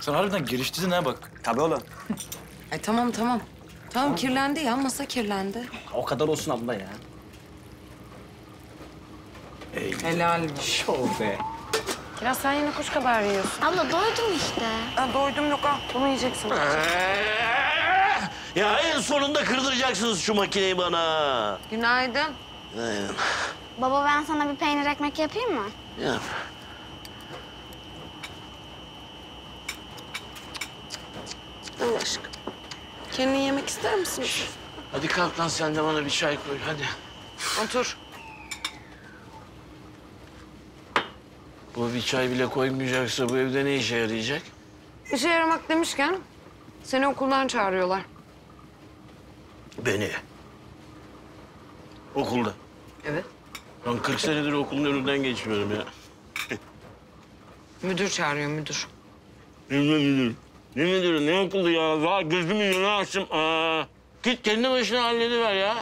Sen harbiden giriştirdin ha bak. Tabii oğlum. Ay tamam tamam. Tamam kirlendi ya, masa kirlendi. O kadar olsun abla ya. Helal şov be. Kiraz sen yine kuş kabağı yiyorsun. Abla doydum işte. Ha, doydum yok ha, bunu yiyeceksin. Ya en sonunda kırdıracaksınız şu makineyi bana. Günaydın. Günaydın. Baba ben sana bir peynir ekmek yapayım mı? Yap. Allah aşkına. Kendini yemek ister misin? Şişt. Hadi kalk lan sen de bana bir çay koy hadi. Otur. Bu bir çay bile koymayacaksa bu evde ne işe yarayacak? İşe yaramak demişken seni okuldan çağırıyorlar. Beni? Okulda? Evet. Ben 40 senedir okulun önünden geçmiyorum ya. Müdür çağırıyor, müdür. Ne müdür? Ne müdürü? Ne okuldu ya? Daha gözümün yönü açtım. Git kendi başına hallediver ya.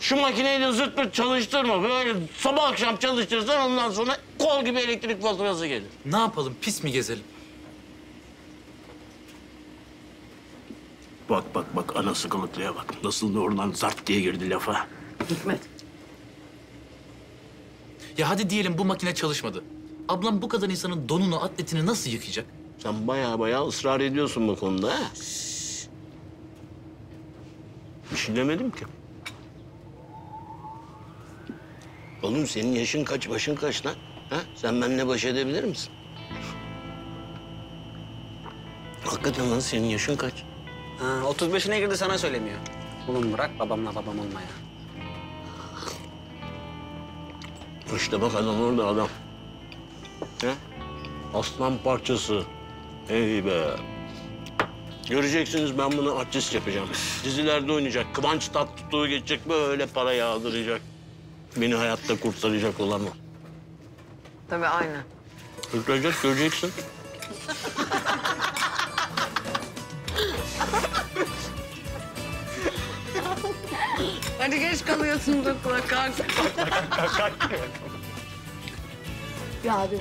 Şu makineyi de zırt pırt çalıştırma. Böyle sabah akşam çalıştırsan ondan sonra kol gibi elektrik faturası gelir. Ne yapalım? Pis mi gezelim? Bak bak bak ana sıkılıklıya bak. Nasıl doğrudan zart diye girdi lafa. Hikmet. Ya hadi diyelim bu makine çalışmadı. Ablam bu kadar insanın donunu, atletini nasıl yıkayacak? Sen bayağı bayağı ısrar ediyorsun bu konuda ha. Bir şey demedim ki. Oğlum senin yaşın kaç, başın kaç lan? Ha? Sen benimle baş edebilir misin? Hakikaten lan senin yaşın kaç? Ha, 35'ine girdi sana söylemiyor. Oğlum bırak babamla babam olma ya. İşte bak adam orada adam. Ha? Aslan parçası. Ey be. Göreceksiniz ben bunu artist yapacağım. Dizilerde oynayacak, Kıvanç Tatlıtuğ'u geçecek, böyle para yağdıracak. Beni hayatta kurtaracak olan o. Tabii aynen. Kurtaracak, göreceksin. Hadi geç kalıyorsun dokula, kalk. Kalk. Ya abi.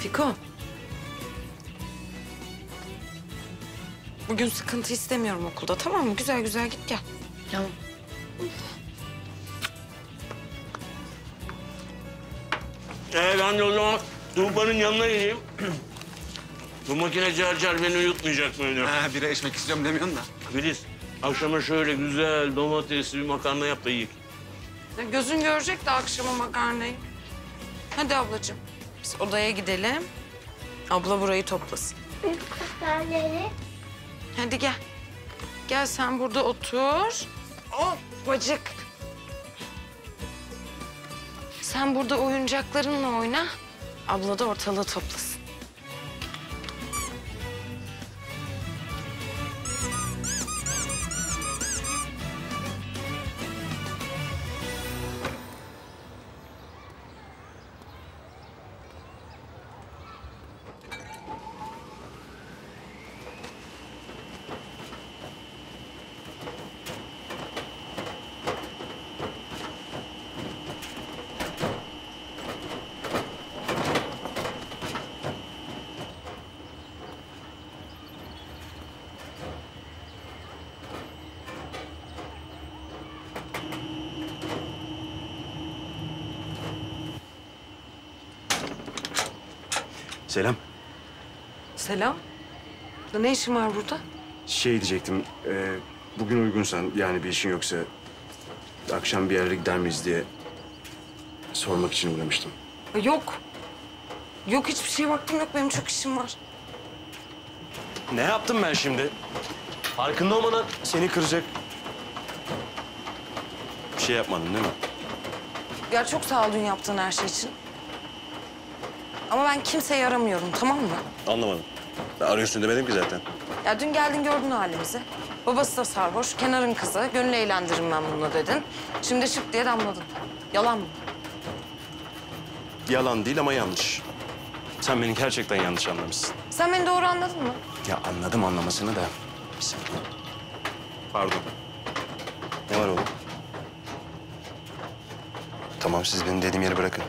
Fiko. Bugün sıkıntı istemiyorum okulda, tamam mı? Güzel güzel git gel. Tamam. Ben de o zaman Tuğba'nın yanına gideyim. Bu makine car car beni uyutmayacak mı öyle? Ha, bira içmek istiyorum demiyorsun da. Filiz, akşama şöyle güzel domatesli bir makarna yap da yiyek. Ya gözün görecek de akşama makarnayı. Hadi ablacığım, biz odaya gidelim. Abla burayı toplasın. Hadi gel. Gel sen burada otur. Oh bacık. Sen burada oyuncaklarınla oyna. Abla da ortalığı toplasın. Selam. Selam. Da ne işin var burada? Şey diyecektim, bugün uygunsan yani bir işin yoksa akşam bir yere gider miyiz diye sormak için uğramıştım. Yok. Yok hiçbir şeye vaktim yok, benim çok işim var. Ne yaptım ben şimdi? Farkında olmadan seni kıracak bir şey yapmadın değil mi? Ya çok sağ ol dün yaptığın her şey için. Ama ben kimseyi aramıyorum, tamam mı? Anlamadım. Ben arıyorsun demedim ki zaten. Ya dün geldin gördün halimizi. Babası da sarhoş, Kenar'ın kızı. Gönül eğlendiririm ben bununla dedin. Şimdi şıp diye damladın. Yalan mı? Yalan değil ama yanlış. Sen beni gerçekten yanlış anlamışsın. Sen beni doğru anladın mı? Ya anladım anlamasını da. Bir saniye. Pardon. Ne var oğlum? Tamam, siz benim dediğim yeri bırakın.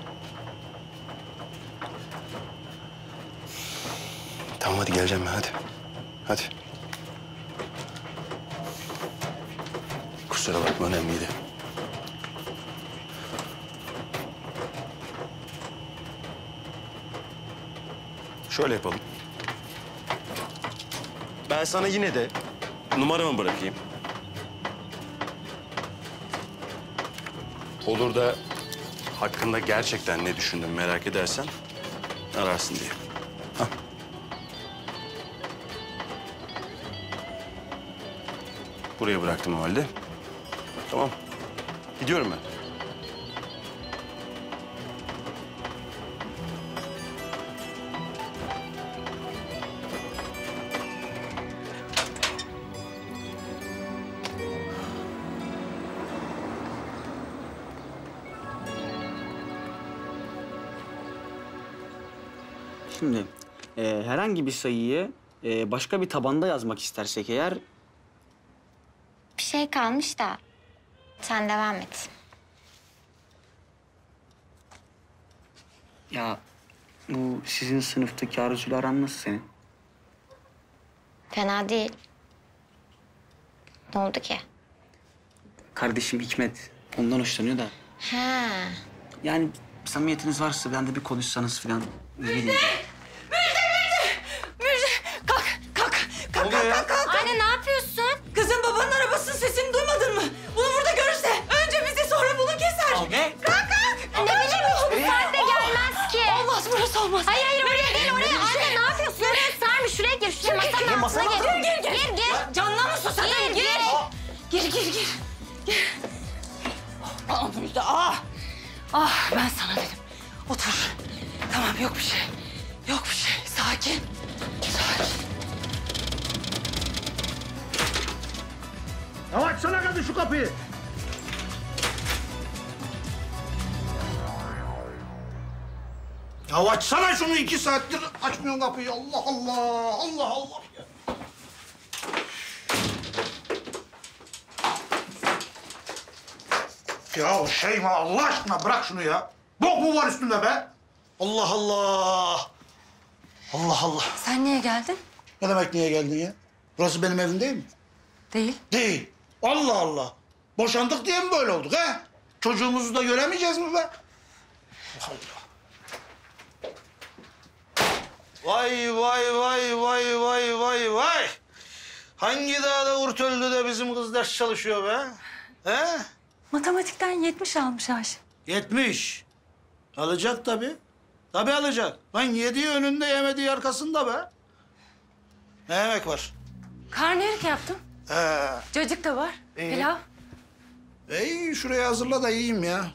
Tamam, hadi geleceğim ben, hadi. Hadi. Kusura bakma, önemliydi. Şöyle yapalım. Ben sana yine de numaramı bırakayım. Olur da hakkında gerçekten ne düşündüm merak edersen ararsın diye. Hah. Buraya bıraktım o halde. Tamam. Gidiyorum ben. Şimdi herhangi bir sayıyı başka bir tabanda yazmak istersek eğer... Bir şey kalmış da sen devam et. Ya bu sizin sınıftaki Arzu'yla aran nasıl senin? Fena değil. Ne oldu ki? Kardeşim Hikmet ondan hoşlanıyor da. Ha. Yani samimiyetiniz varsa ben de bir konuşsanız falan. Müjde! Kalk. Anne ne yapıyorsun? Kızım babanın arabasının sesini duymadın mı? Bunu burada görürse önce bizi sonra bunu keser. Anne! Kalk! Ne bileyim bu saatte gelmez ki. Olmaz, burası olmaz. Hayır oraya değil oraya. Anne ne yapıyorsun? Oraya sarmış, şuraya gir. Şuraya masanın altına gir. Gir. Canına mı sus? Gir. Aa Müjde, ah! Ah ben sana dedim. Otur. Tamam, yok bir şey. Yok bir şey. Sakin. Sakin. Ya açsana kadın şu kapıyı. Ya açsana şunu, 2 saattir açmıyorsun kapıyı. Allah Allah. Allah Allah. Ya Şeyma Allah aşkına bırak şunu ya. Bok mu var üstünde be? Allah Allah! Allah Allah! Sen niye geldin? Ne demek niye geldin ya? Burası benim evim değil mi? Değil. Değil. Allah Allah! Boşandık diye mi böyle olduk he? Çocuğumuzu da göremeyeceğiz mi be? Allah! Vay! Hangi dağda urt öldü de bizim kız ders çalışıyor be? He? Matematikten 70 almış Ayşe. 70? Alacak tabii. Tabii alacak. Lan yediği önünde, yemediği arkasında be. Ne yemek var? Karnıyarık yaptım. Cacık da var. Pilav. İyi, şuraya hazırla da yiyeyim ya.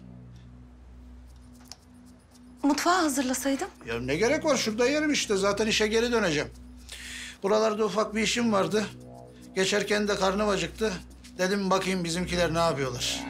Mutfağı hazırlasaydım? Ya ne gerek var? Şurada yerim işte. Zaten işe geri döneceğim. Buralarda ufak bir işim vardı. Geçerken de karnım acıktı. Dedim bakayım bizimkiler ne yapıyorlar.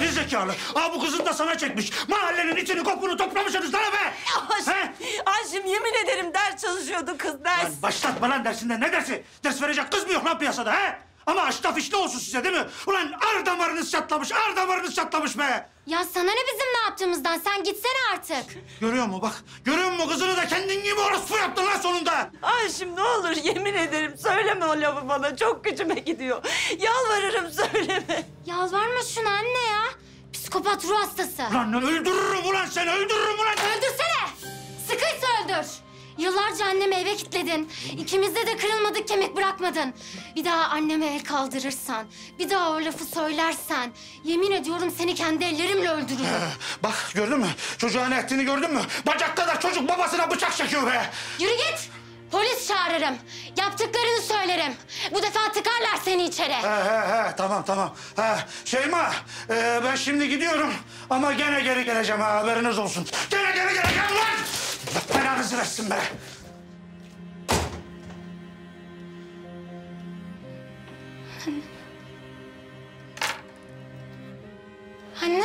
geri zekalı. Aa, bu kızın da sana çekmiş. Mahallenin içini kokunu toplamışsınız lan be! Aşkım yemin ederim ders çalışıyordu kız, ders. Lan başlatma lan dersinden, ne dersi? Ders verecek kız mı yok lan piyasada he? Ama aşta fişli olsun size değil mi? Ulan ar damarınız çatlamış, ar damarınız çatlamış be! Ya sana ne bizim ne yaptığımızdan? Sen gitsene artık. Görüyor musun bak? Görüyor musun? Kızını da kendin gibi orospu yaptın lan sonunda. Ayşim ne olur yemin ederim söyleme o lafı bana. Çok gücüme gidiyor. Yalvarırım söyleme. Yalvarma şunu anne ya. Psikopat ruh hastası. Ulan öldürürüm ulan seni, öldürürüm ulan. Öldürsene. Sıkıysa öldür. Yıllarca annemi eve kilitledin. İkimizde de kırılmadık kemik bırakmadın. Bir daha anneme el kaldırırsan, bir daha o lafı söylersen... ...yemin ediyorum seni kendi ellerimle öldürürüm. Bak gördün mü? Çocuğa ne ettiğini gördün mü? Bacak kadar çocuk babasına bıçak çekiyor be! Yürü git! Polis çağırırım. Yaptıklarını söylerim. Bu defa tıkarlar seni içeri. Tamam. Şeyma, ben şimdi gidiyorum ama gene geri geleceğim ha, haberiniz olsun. Gene geri geleceğim lan! Belanızı versin be! Anne?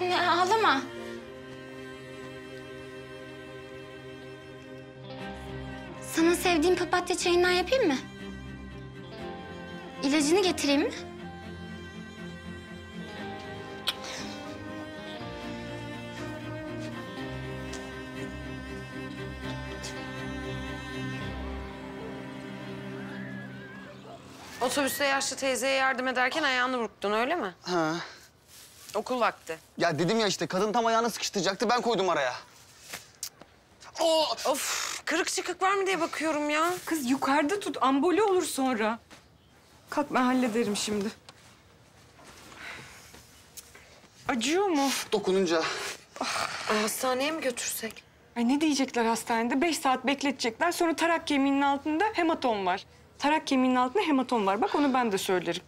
Anne ağlama. Sana sevdiğim papatya çayından yapayım mı? İlacını getireyim mi? Otobüste yaşlı teyzeye yardım ederken ayağını burktun öyle mi? Ha. Okul vakti. Ya dedim ya işte kadın tam ayağını sıkıştıracaktı, ben koydum araya. Oh. Of, kırık çıkık var mı diye bakıyorum ya. Kız yukarıda tut, ambole olur sonra. Kalk ben hallederim şimdi. Acıyor mu? Dokununca. Ah. Hastaneye mi götürsek? Ay ne diyecekler hastanede? 5 saat bekletecekler, sonra tarak kemiğinin altında hematom var. Tarak kemiğinin altında hematom var, bak onu ben de söylerim.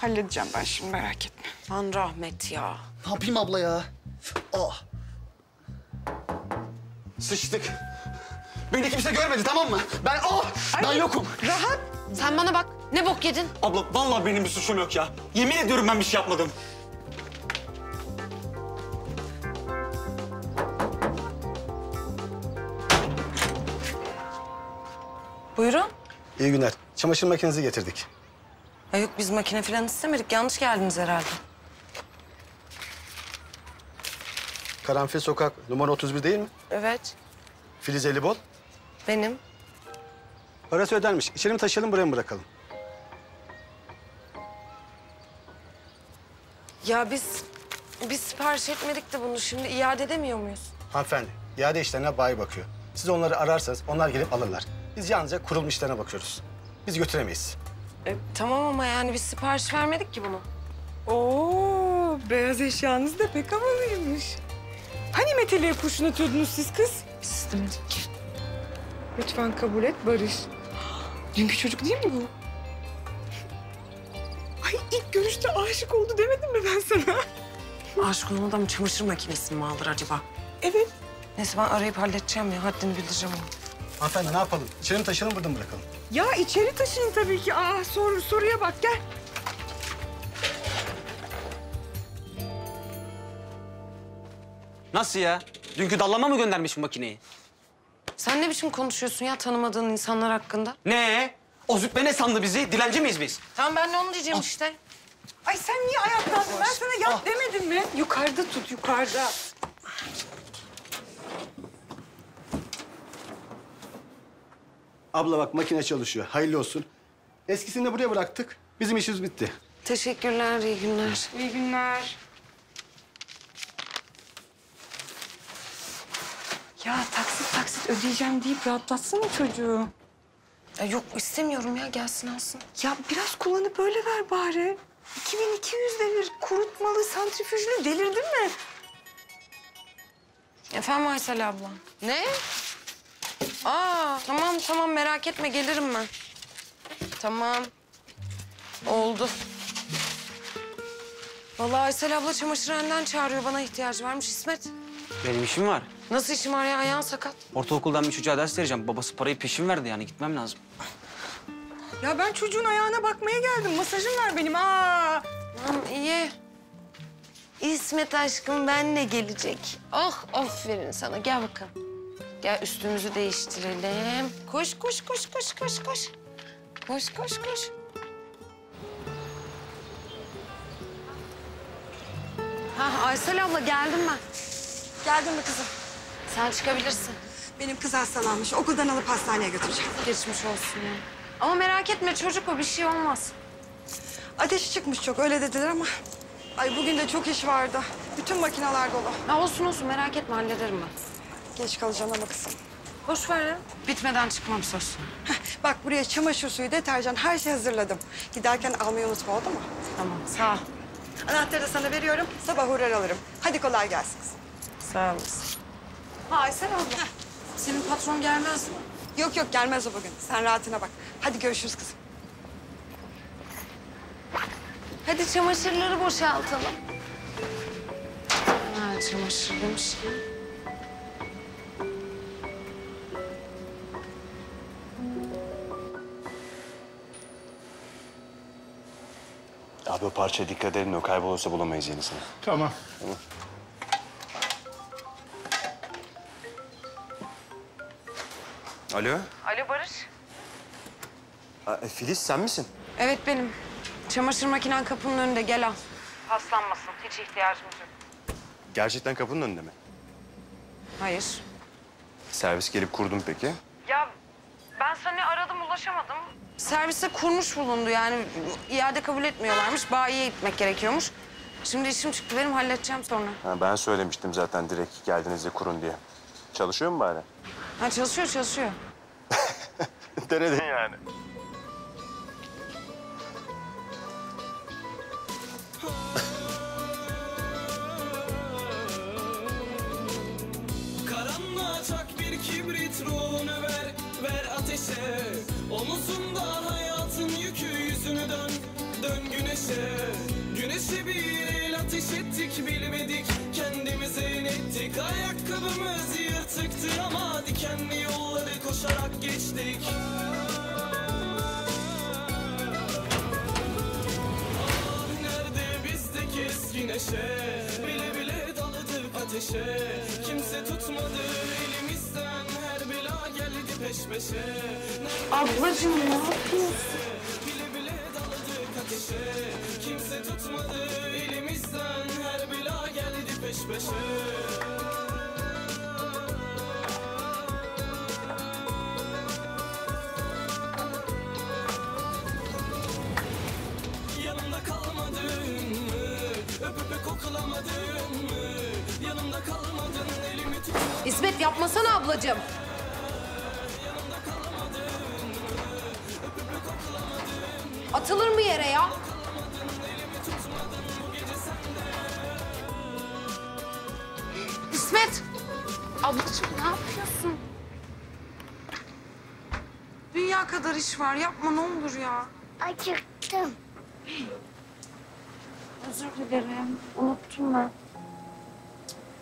Halledeceğim ben şimdi, merak etme. Lan Rahmet ya. Ne yapayım abla ya? Ah. Sıçtık. Beni kimse görmedi tamam mı? Ben ben yokum. Rahat. Sen bana bak. Ne bok yedin? Abla vallahi benim bir suçum yok ya. Yemin ediyorum ben bir şey yapmadım. Buyurun. İyi günler. Çamaşır makinenizi getirdik. Ya yok biz makine falan istemedik. Yanlış geldiniz herhalde. Karanfil Sokak numara 31 değil mi? Evet. Filiz Elibol. Benim. Parası ödenmiş. İçeri mi taşıyalım, buraya mı bırakalım? Ya biz sipariş etmedik de bunu. Şimdi iade edemiyor muyuz? Hanımefendi, iade işlerine bayi bakıyor. Siz onları ararsanız onlar gelip alırlar. Biz yalnızca kurulmuş işlerine bakıyoruz. Biz götüremeyiz. Tamam ama yani biz sipariş vermedik ki bunu. Oo, beyaz eşyanız da pek havalıymış. Hani meteliğe kurşun atıyordunuz siz kız? Biz istemedik. Lütfen kabul et Barış. Dünkü çocuk değil mi bu? Ay ilk görüşte aşık oldu demedim mi ben sana? Aşık olan adam çamaşır makinesi mi alır acaba? Evet. Neyse ben arayıp halledeceğim ya, haddini bildireceğim onu. Hanımefendi ne yapalım? İçeri mi taşıyalım, burada mı bırakalım? Ya içeri taşıyın tabii ki. Aa soruya bak gel. Nasıl ya? Dünkü dallama mı göndermiş bu makineyi? Sen ne biçim konuşuyorsun ya tanımadığın insanlar hakkında? Ne? O züppe ne sandı bizi? Dilenci miyiz biz? Tamam ben de onu diyeceğim işte. Ay sen niye ayaklandın? Ben sana yat demedim mi? Yukarıda tut, yukarıda. Abla bak makine çalışıyor. Hayırlı olsun. Eskisini de buraya bıraktık. Bizim işimiz bitti. Teşekkürler, iyi günler. İyi günler. Ya taksit ödeyeceğim deyip rahatlatsana çocuğu. Yok istemiyorum ya, gelsin alsın. Ya biraz kullanıp öyle ver bari. 2200 devir kurutmalı santrifüjlü, delirdin mi? Efendim Aysel abla. Ne? Aa tamam merak etme gelirim ben. Tamam. Oldu. Vallahi Aysel abla çamaşırhaneden çağırıyor, bana ihtiyacı varmış İsmet. Benim işim var. Nasıl işim var ya? Ayağın sakat. Ortaokuldan bir çocuğa ders vereceğim. Babası parayı peşin verdi yani. Gitmem lazım. Ya ben çocuğun ayağına bakmaya geldim. Masajım var benim. Aa! Anam iyi. İsmet aşkım benle gelecek. Oh, aferin sana. Gel bakalım. Gel üstümüzü değiştirelim. Koş, koş, koş, koş, koş, koş. Koş, koş, koş. Ha, Aysel abla geldim ben. Geldin mi kızım? Sen çıkabilirsin. Benim kız hastalanmış. Okuldan alıp hastaneye götüreceğim. Geçmiş olsun ya. Ama merak etme çocuk o, bir şey olmaz. Ateşi çıkmış çok, öyle dediler ama... Ay bugün de çok iş vardı. Bütün makineler dolu. Ha, olsun olsun, merak etme hallederim ben. Geç kalacağım ama kızım. Boş ver ya. Bitmeden çıkmam söz. Heh, bak buraya çamaşır suyu, deterjan, her şey hazırladım. Giderken almayı unutma, oldu mu? Tamam, sağ ol. Anahtarı da sana veriyorum, sabah uğrar alırım. Hadi kolay gelsin kızım. Sağ olasın. Ha Aysel abla. Senin patron gelmez mi? Yok yok, gelmez o bugün. Sen rahatına bak. Hadi görüşürüz kızım. Hadi çamaşırları boşaltalım. Ha, çamaşırmış. Abi o parçaya dikkat edin, o kaybolursa bulamayız yenisini. Tamam. Tamam. Alo. Alo Barış. Filiz sen misin? Evet benim. Çamaşır makinen kapının önünde, gel al. Paslanmasın, hiç ihtiyacımız yok. Gerçekten kapının önünde mi? Hayır. Servis gelip kurdum peki? Ya ben seni aradım, ulaşamadım. Servise kurmuş bulundu yani. İade kabul etmiyorlarmış, bayiye gitmek gerekiyormuş. Şimdi işim çıktı benim, halledeceğim sonra. Ha, ben söylemiştim zaten direkt geldiğinizde kurun diye. Çalışıyor mu bari? Ha, çalışıyor, çalışıyor. Denedin yani. Karanlığa çak bir kibrit, ruhunu ver, ver ateşe. Omuzunda hayatın yükü, yüzünü dön, dön güneşe. Güneşe bir el ateş ettik, bilmedik kendimize inettik. Ayakkabımız yırtıktı ama dikenli yolları koşarak geçtik. Eski neşe, bile bile daladık ateşe. Kimse tutmadı elimizden, her bela geldi peş peşe. Ablacığım ne yapıyorsun? Bile bile daladık ateşe. Kimse tutmadı elimizden, her bela geldi peş peşe. Yanımda kalmadın, öpüp kokulamadın mı? Yanımda kalmadın, elimi tutmadın. İsmet yapmasana ablacığım. Yanımda kalmadın, öpüp kokulamadın. Atılır mı yere ya? İsmet! Ablacığım ne yapıyorsun? Dünya kadar iş var, yapma ne olur ya. Acıktım. Özür dilerim. Unuttum ben.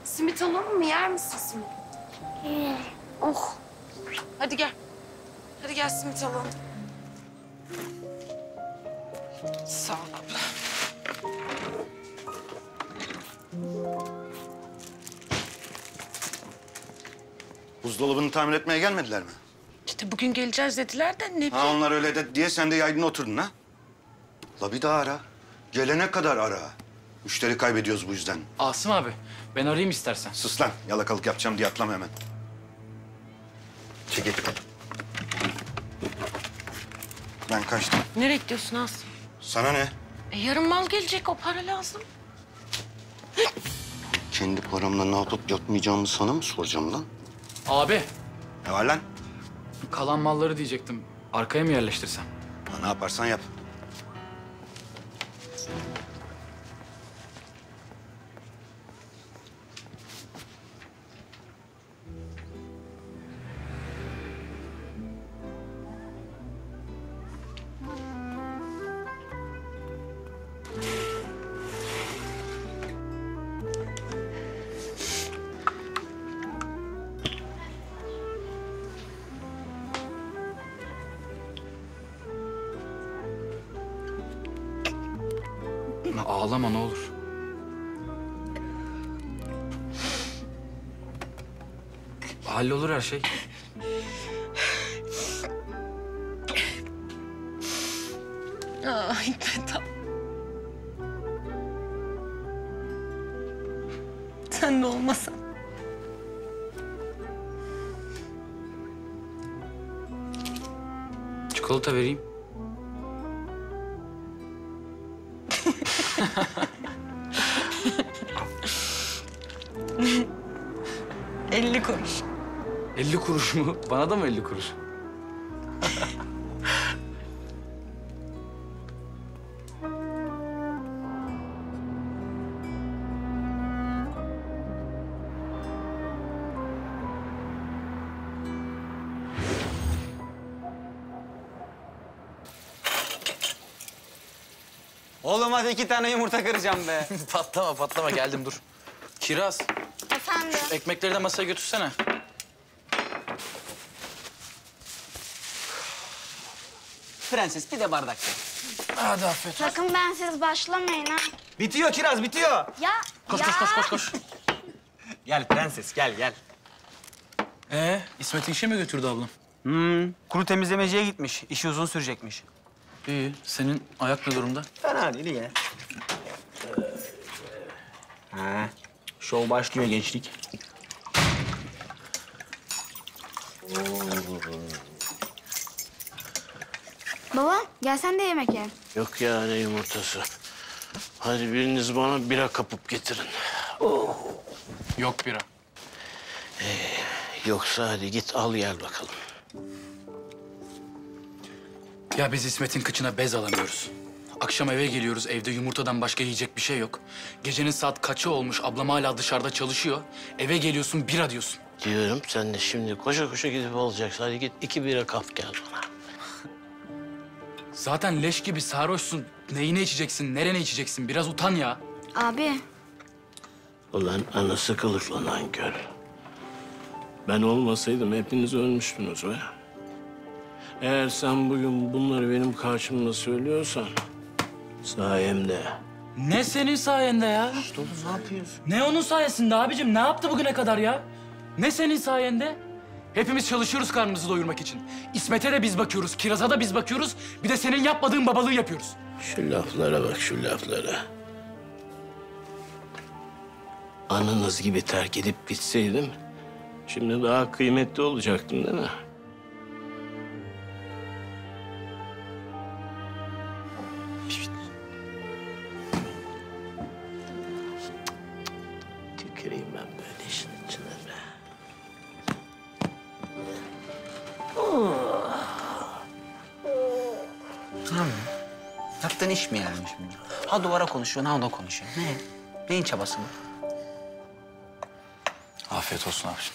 Simit alalım mı? Yer misin simit? Oh. Hadi gel. Hadi gel simit alalım. Sağ ol abla. Buzdolabını tamir etmeye gelmediler mi? İşte bugün geleceğiz dediler de ne bileyim. Ha onlar öyle de diye sen de yaydın oturdun ha? La bir daha ara. Gelene kadar ara. Müşteri kaybediyoruz bu yüzden. Asım abi, ben arayayım istersen. Sus lan, yalakalık yapacağım diye atlama hemen. Çekil. Ben kaçtım. Nereye gidiyorsun Asım? Sana ne? Yarın mal gelecek, o para lazım. Kendi paramla ne yapıp yatmayacağımı sana mı soracağım lan? Abi. Ne var lan? Kalan malları diyecektim. Arkaya mı yerleştirsem? Ha, ne yaparsan yap. Ağlama ne olur. Hallolur her şey. Ah Hikmet abi. Sen de olmasan. Çikolata vereyim. Elli kuruş. 50 kuruş mu? Bana da mı 50 kuruş? Oğlum hadi 2 tane yumurta kıracağım be. Patlama patlama geldim dur. Kiraz. Efendim? Şu ekmekleri de masaya götürsene. Prenses bir de bardak. Hadi affet. Sakın bensiz başlamayın ha. Bitiyor Kiraz bitiyor. Ya. Koş ya. Koş. Gel prenses gel. İsmet'i işe mi götürdü ablam? Kuru temizlemeciye gitmiş. İşi uzun sürecekmiş. İyi. Senin ayak ne durumda? Fena değil ya. Ha. Şov başlıyor gençlik. Baba, gel sen de yemek ye. Yok ya, ne yumurtası. Hadi biriniz bana bira kapıp getirin. Oh. Yok bira. Yoksa hadi git al gel bakalım. Ya biz İsmet'in kıçına bez alamıyoruz. Akşam eve geliyoruz, evde yumurtadan başka yiyecek bir şey yok. Gecenin saat kaçı olmuş, ablam hala dışarıda çalışıyor. Eve geliyorsun, bira diyorsun. Diyorum, sen de şimdi koşa gidip alacaksın. Hadi git 2 bira kap gel bana. Zaten leş gibi sarhoşsun. Neyine içeceksin, nerene içeceksin? Biraz utan ya. Abi. Ulan anası kılıklanan gör. Ben olmasaydım hepiniz ölmüştünüz be. Eğer sen bugün bunları benim karşımda söylüyorsan sayemde. Ne senin sayende ya? İşte oğlum ne yapıyorsun? Ne onun sayesinde abicim? Ne yaptı bugüne kadar ya? Ne senin sayende? Hepimiz çalışıyoruz karnımızı doyurmak için. İsmet'e de biz bakıyoruz, Kiraz'a da biz bakıyoruz. Bir de senin yapmadığın babalığı yapıyoruz. Şu laflara bak, şu laflara. Ananız gibi terk edip gitseydim, şimdi daha kıymetli olacaktım değil mi? Yaptığın iş mi yani şimdi? Ha duvara konuşuyorsun, ha ona konuşuyorsun. Ne? Neyin çabası mı? Afiyet olsun abiciğim.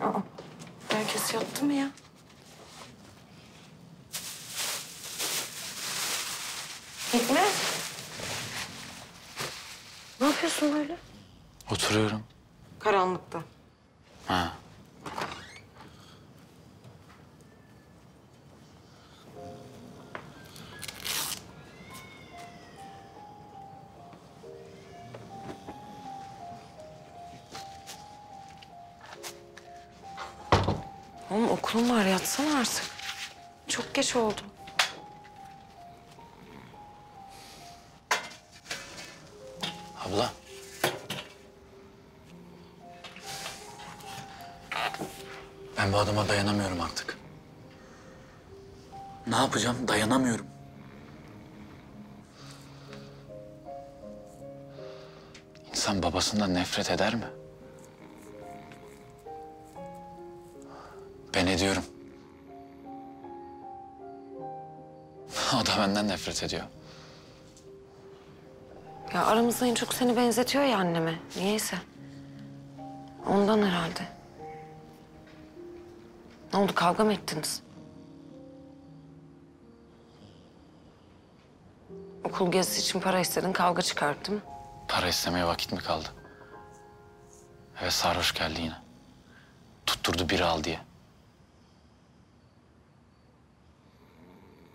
Aa, herkes yattı mı ya? Hikmet. Ne yapıyorsun böyle? Oturuyorum. Karanlıkta. Ha. Oğlum okulun var, yatsana artık. Çok geç oldu. Abla. Ben bu adama dayanamıyorum artık. Ne yapacağım? Dayanamıyorum. İnsan babasından nefret eder mi? Ben ediyorum. O da benden nefret ediyor. Ya aramızda en çok seni benzetiyor ya anneme. Niyeyse. Ondan herhalde. Ne oldu? Kavga mı ettiniz? Okul gezisi için para istedin, kavga çıkarttım. Para istemeye vakit mi kaldı? Eve sarhoş geldi yine. Tutturdu biri al diye.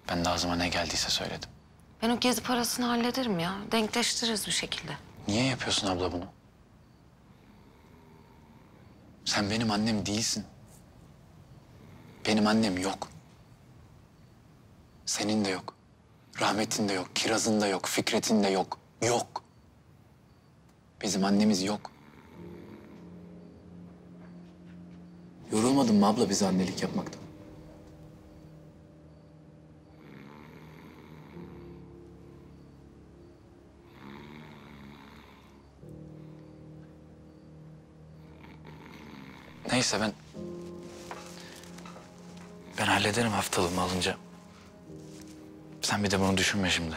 Ben de ağzıma ne geldiyse söyledim. Ben o gezi parasını hallederim ya. Denkleştiririz bir şekilde. Niye yapıyorsun abla bunu? Sen benim annem değilsin. Benim annem yok. Senin de yok. Rahmet'in de yok. Kiraz'ın da yok. Fikret'in de yok. Yok. Bizim annemiz yok. Yorulmadın mı abla bize annelik yapmaktan? Neyse ben hallederim haftalığımı alınca. Sen bir de bunu düşünme şimdi.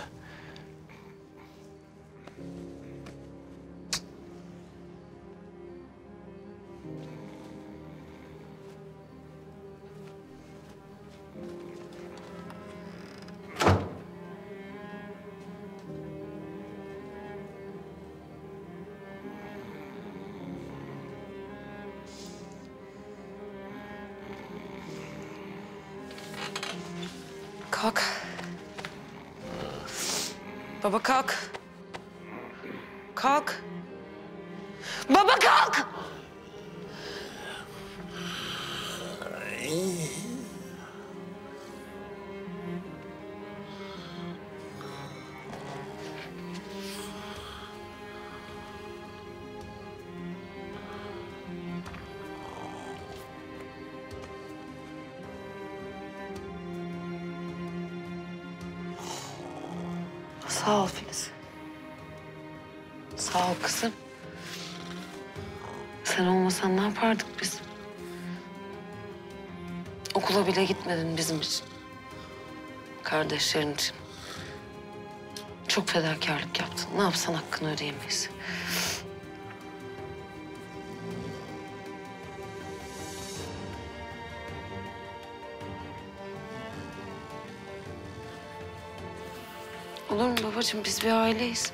Kalk. Baba kalk. Kalk. Baba kalk! Sağ ol Filiz. Sağ ol kızım. Sen olmasan ne yapardık biz? Okula bile gitmedin bizim için. Kardeşlerin için. Çok fedakarlık yaptın. Ne yapsan hakkını ödeyemeyiz. Olur mu babacığım? Biz bir aileyiz.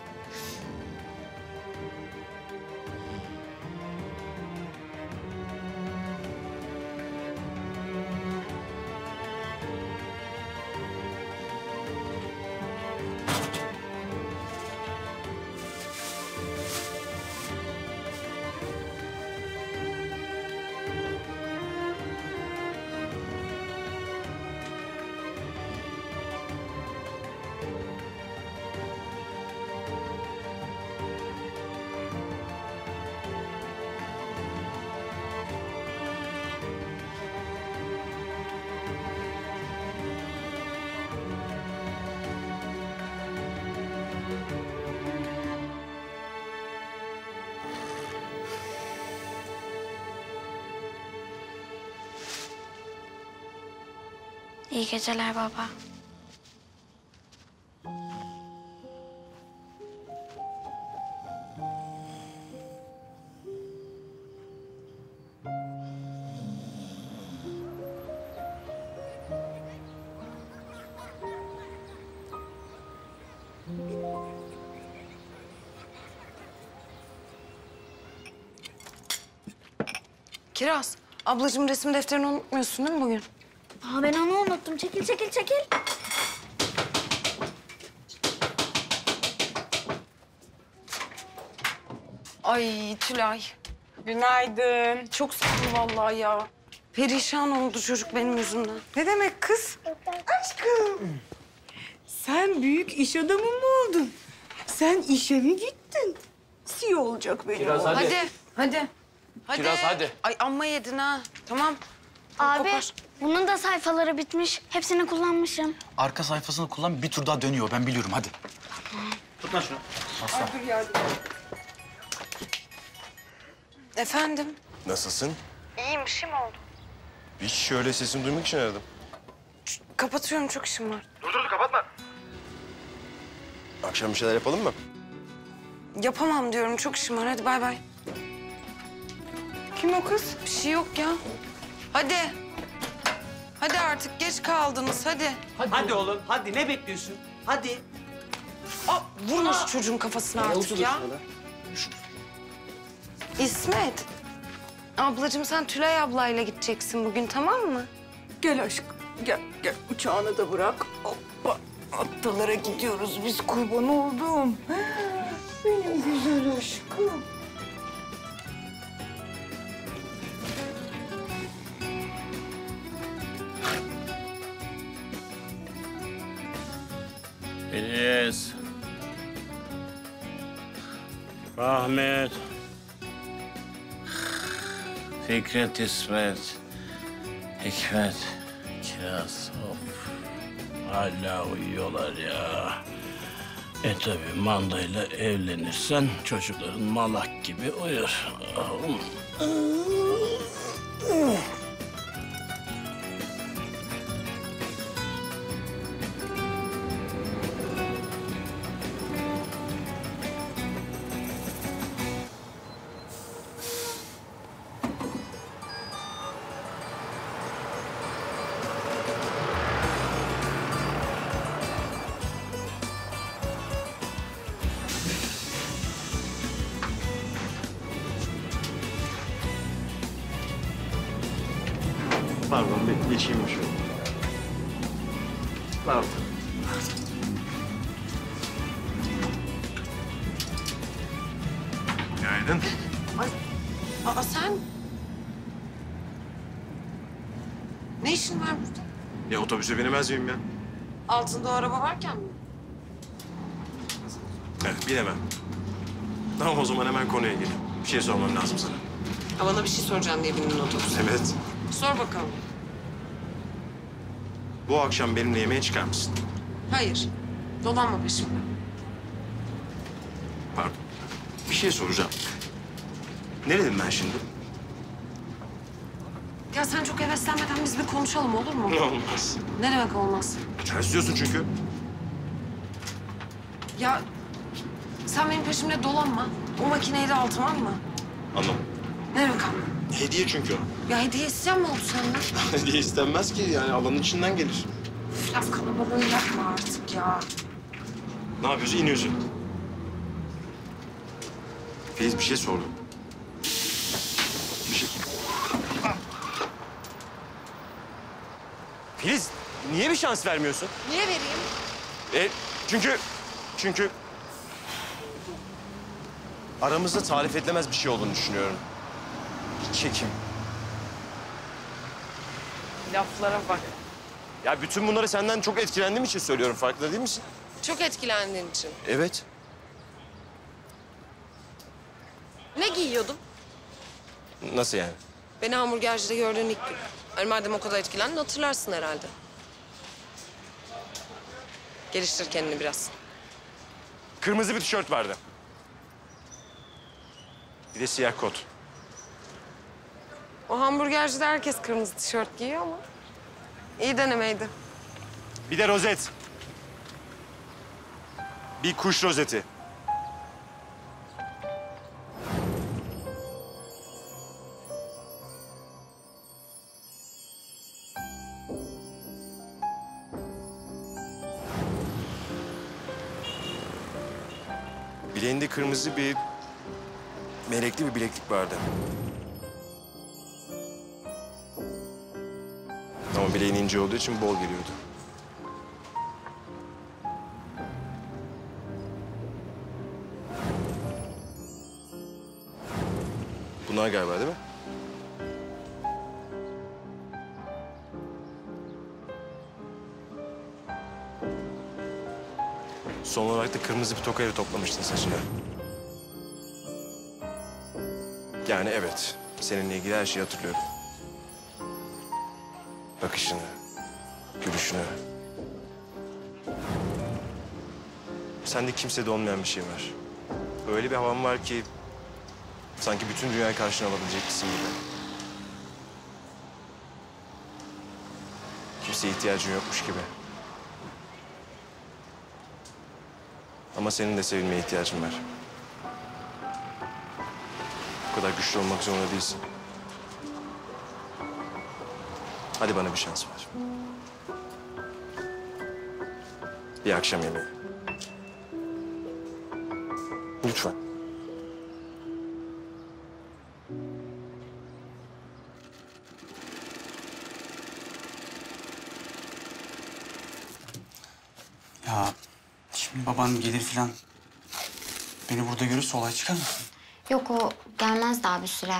İyi geceler baba. Kiraz, ablacığım resim defterini unutmuyorsun değil mi bugün? Aa, ben onu unuttum. Çekil, çekil, çekil. Ay Tülay. Günaydın. Çok sıkıldım vallahi ya. Perişan oldu çocuk benim yüzümden. Ne demek kız? Aşkım. Sen büyük iş adamı mı oldun? Sen işe mi gittin? CEO olacak benim. Kiraz hadi. Hadi, hadi. Hadi. Kiraz hadi. Ay amma yedin ha. Tamam. Abi kopar. Bunun da sayfaları bitmiş. Hepsini kullanmışım. Arka sayfasını kullan bir tur daha dönüyor. Ben biliyorum hadi. Tamam. Tut lan şunu. Aslan. Ay, dur yardım. Efendim? Nasılsın? İyiyim, bir şey mi oldu? Bir şöyle sesini duymak için aradım. Kapatıyorum, çok işim var. Dur, kapatma. Akşam bir şeyler yapalım mı? Yapamam diyorum, çok işim var. Hadi bay bay. Kim o kız? Bir şey yok ya. Hadi. Hadi artık, geç kaldınız, hadi. Hadi oğlum, hadi. Ne bekliyorsun? Hadi. Aa, vurma şu çocuğun kafasına artık ya. İsmet, ablacığım sen Tülay ablayla gideceksin bugün, tamam mı? Gel aşkım, gel, gel. Uçağını da bırak. Hoppa, Atlılara gidiyoruz biz, kurban oldum. Benim güzel aşkım. Filiz. Rahmet. Fikret, İsmet, Hikmet, Kiraz, of. Hala uyuyorlar ya. E tabii mandayla evlenirsen çocukların malak gibi uyur. Pardon, bir geçeyim şöyle. Pardon. Günaydın. Aa, sen... Ne işin var burada? Ya otobüse binemez miyim ya? Altında araba varken mi? Evet, bilemem. Tamam o zaman hemen konuya gelin. Bir şey sormam lazım sana. Ya bana bir şey soracağım diye bindin otobüse. Evet. Sor bakalım. Bu akşam benimle yemeğe çıkar mısın? Hayır. Dolanma peşimden. Pardon. Bir şey soracağım. Neredeyim ben şimdi? Ya sen çok heveslenmeden biz bir konuşalım olur mu? Olmaz. Ne demek olmaz? Ters diyorsun çünkü. Ya sen benim peşimde dolanma. O makineyi de al tamam mı? Anlam. Ne demek anlam? Hediye çünkü o. Ya hediye isteyen mi oldu senden? Hediye istenmez ki yani alanın içinden gelir. Üf laf kalabalığı yapma artık ya. Ne yapıyorsun? İniyorsun. Filiz bir şey sordum. Bir şey... Ah. Filiz niye bir şans vermiyorsun? Niye vereyim? Çünkü... Aramızda tarif edilemez bir şey olduğunu düşünüyorum. Çekim. Laflara bak. Ya bütün bunları senden çok etkilendiğim için söylüyorum. Farkında değil misin? Çok etkilendiğin için. Evet. Ne giyiyordum? Nasıl yani? Beni hamburgercide gördüğün ilk gün. Yani madem o kadar etkilendin hatırlarsın herhalde. Geliştir kendini biraz. Kırmızı bir tişört vardı. Bir de siyah kot. O hamburgercide herkes kırmızı tişört giyiyor ama iyi denemeydi. Bir de rozet. Bir kuş rozeti. Bileğinde kırmızı bir melekli bir bileklik vardı. Ama bileğin ince olduğu için bol geliyordu. Bunlar galiba değil mi? Son olarak da kırmızı bir tokayla toplamıştın saçını. Yani evet, seninle ilgili her şeyi hatırlıyorum. Bakışını, gülüşünü. Sende kimsede olmayan bir şey var. Öyle bir havan var ki... sanki bütün dünyayı karşına alabileceksin gibi. Kimseye ihtiyacın yokmuş gibi. Ama senin de sevilmeye ihtiyacın var. O kadar güçlü olmak zorunda değilsin. Hadi bana bir şans ver. Bir akşam yemeği. Lütfen. Ya şimdi baban gelir filan. Beni burada görürse olay çıkar mı? Yok, o gelmez daha bir süre.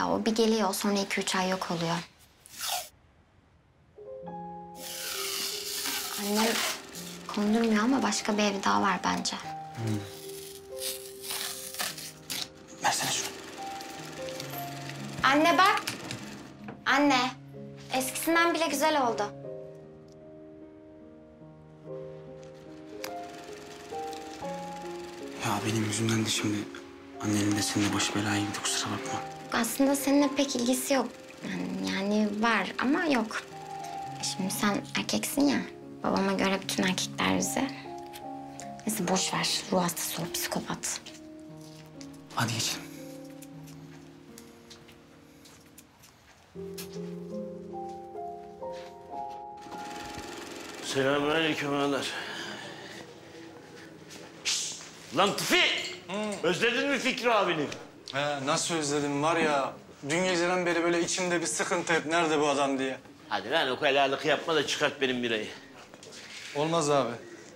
Ya o bir geliyor, sonra 2-3 ay yok oluyor. Annem kondurmuyor ama başka bir ev daha var bence. Hmm. Versene şunu. Anne bak. Anne, eskisinden bile güzel oldu. Ya benim yüzümden de şimdi... annenin de seninle başı belaya girdi, kusura bakma. Aslında seninle pek ilgisi yok. Yani var ama yok. Şimdi sen erkeksin ya. Babama göre bütün erkekler bize. Neyse boş ver. Ruh hastası ol, psikopat. Hadi geçelim. Selamünaleyküm ağalar. Lan Tufi! Özledin mi Fikri abini? He, nasıl özledim var ya. Dün geceden beri böyle içimde bir sıkıntı hep nerede bu adam diye. Hadi lan o helalık yapma da çıkart benim birayı. Olmaz abi.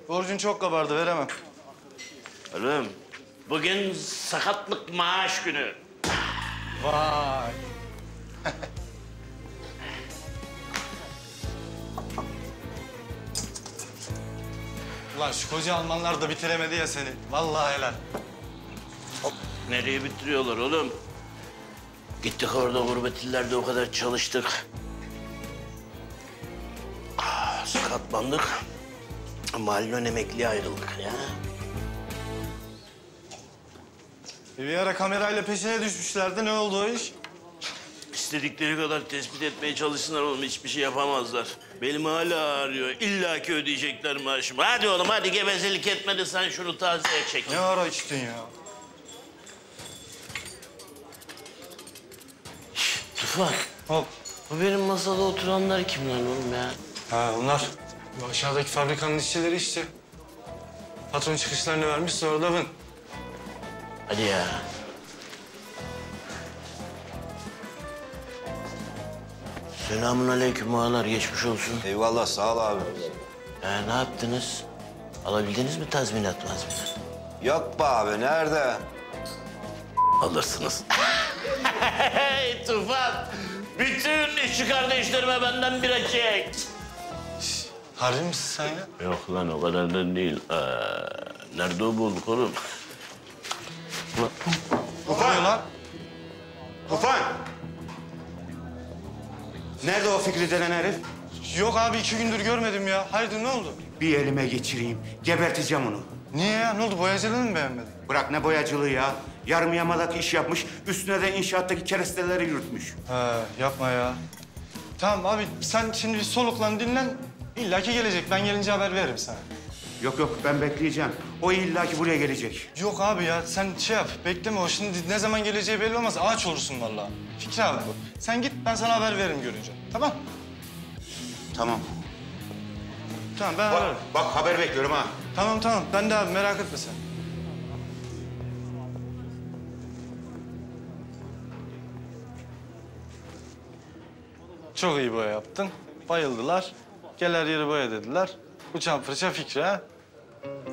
Borcun çok kabardı, veremem. Oğlum, bugün sakatlık maaş günü. Vay. Ulan şu koca Almanlar da bitiremedi ya seni. Vallahi helal. Nereye bitiriyorlar oğlum? Gittik orada gurbet illerde o kadar çalıştık. Sakatlandık. Mahallen emekliye ayrıldık ya. Bir ara kamerayla peşine düşmüşlerdi. Ne oldu o iş? İstedikleri kadar tespit etmeye çalışsınlar oğlum. Hiçbir şey yapamazlar. Benim hala ağrıyor. İlla ki ödeyecekler maaşımı. Hadi oğlum hadi gevezelik etme de sen şunu tazeye çek. Ne ara içtin ya? Tufan. Hop. Bu benim masada oturanlar kimler oğlum ya? Ha onlar. Bu aşağıdaki fabrikanın işçileri işte. Patron çıkışlarını vermiş sonra da ben. Hadi ya. Selamünaleyküm ağalar, geçmiş olsun. Eyvallah, sağ ol abi. Ne yaptınız? Alabildiniz mi tazminat? Yok be abi, nerede? Alırsınız. Hey Tufan! Bütün işçi kardeşlerime benden bir çek. Harbi misin sen ya? Yok lan, o kadar da değil. Nerede o bulduk oğlum? Tufan! Lan. Tufan! Nerede o Fikri denen herif? Yok abi, 2 gündür görmedim ya. Hayırdır, ne oldu? Bir elime geçireyim, geberteceğim onu. Niye ya? Ne oldu? Boyacılığını mı beğenmedin? Bırak ne boyacılığı ya. Yarım yamalak iş yapmış, üstüne de inşaattaki keresteleri yürütmüş. He, yapma ya. Tamam abi, sen şimdi bir soluklan, dinlen. İlla ki gelecek. Ben gelince haber veririm sana. Yok yok, ben bekleyeceğim. O illa ki buraya gelecek. Yok abi ya, sen şey yap, bekleme. O şimdi ne zaman geleceği belli olmaz. Ağaç olursun vallahi. Fikri abi, sen git, ben sana haber veririm görünce. Tamam? Tamam. Tamam, ben bak, ararım. Bak, haber bekliyorum ha. Tamam, tamam. Ben de abi, merak etme sen. Çok iyi boya yaptın. Bayıldılar. Gel her yeri boya dediler. Uçan fırça Fikri ha.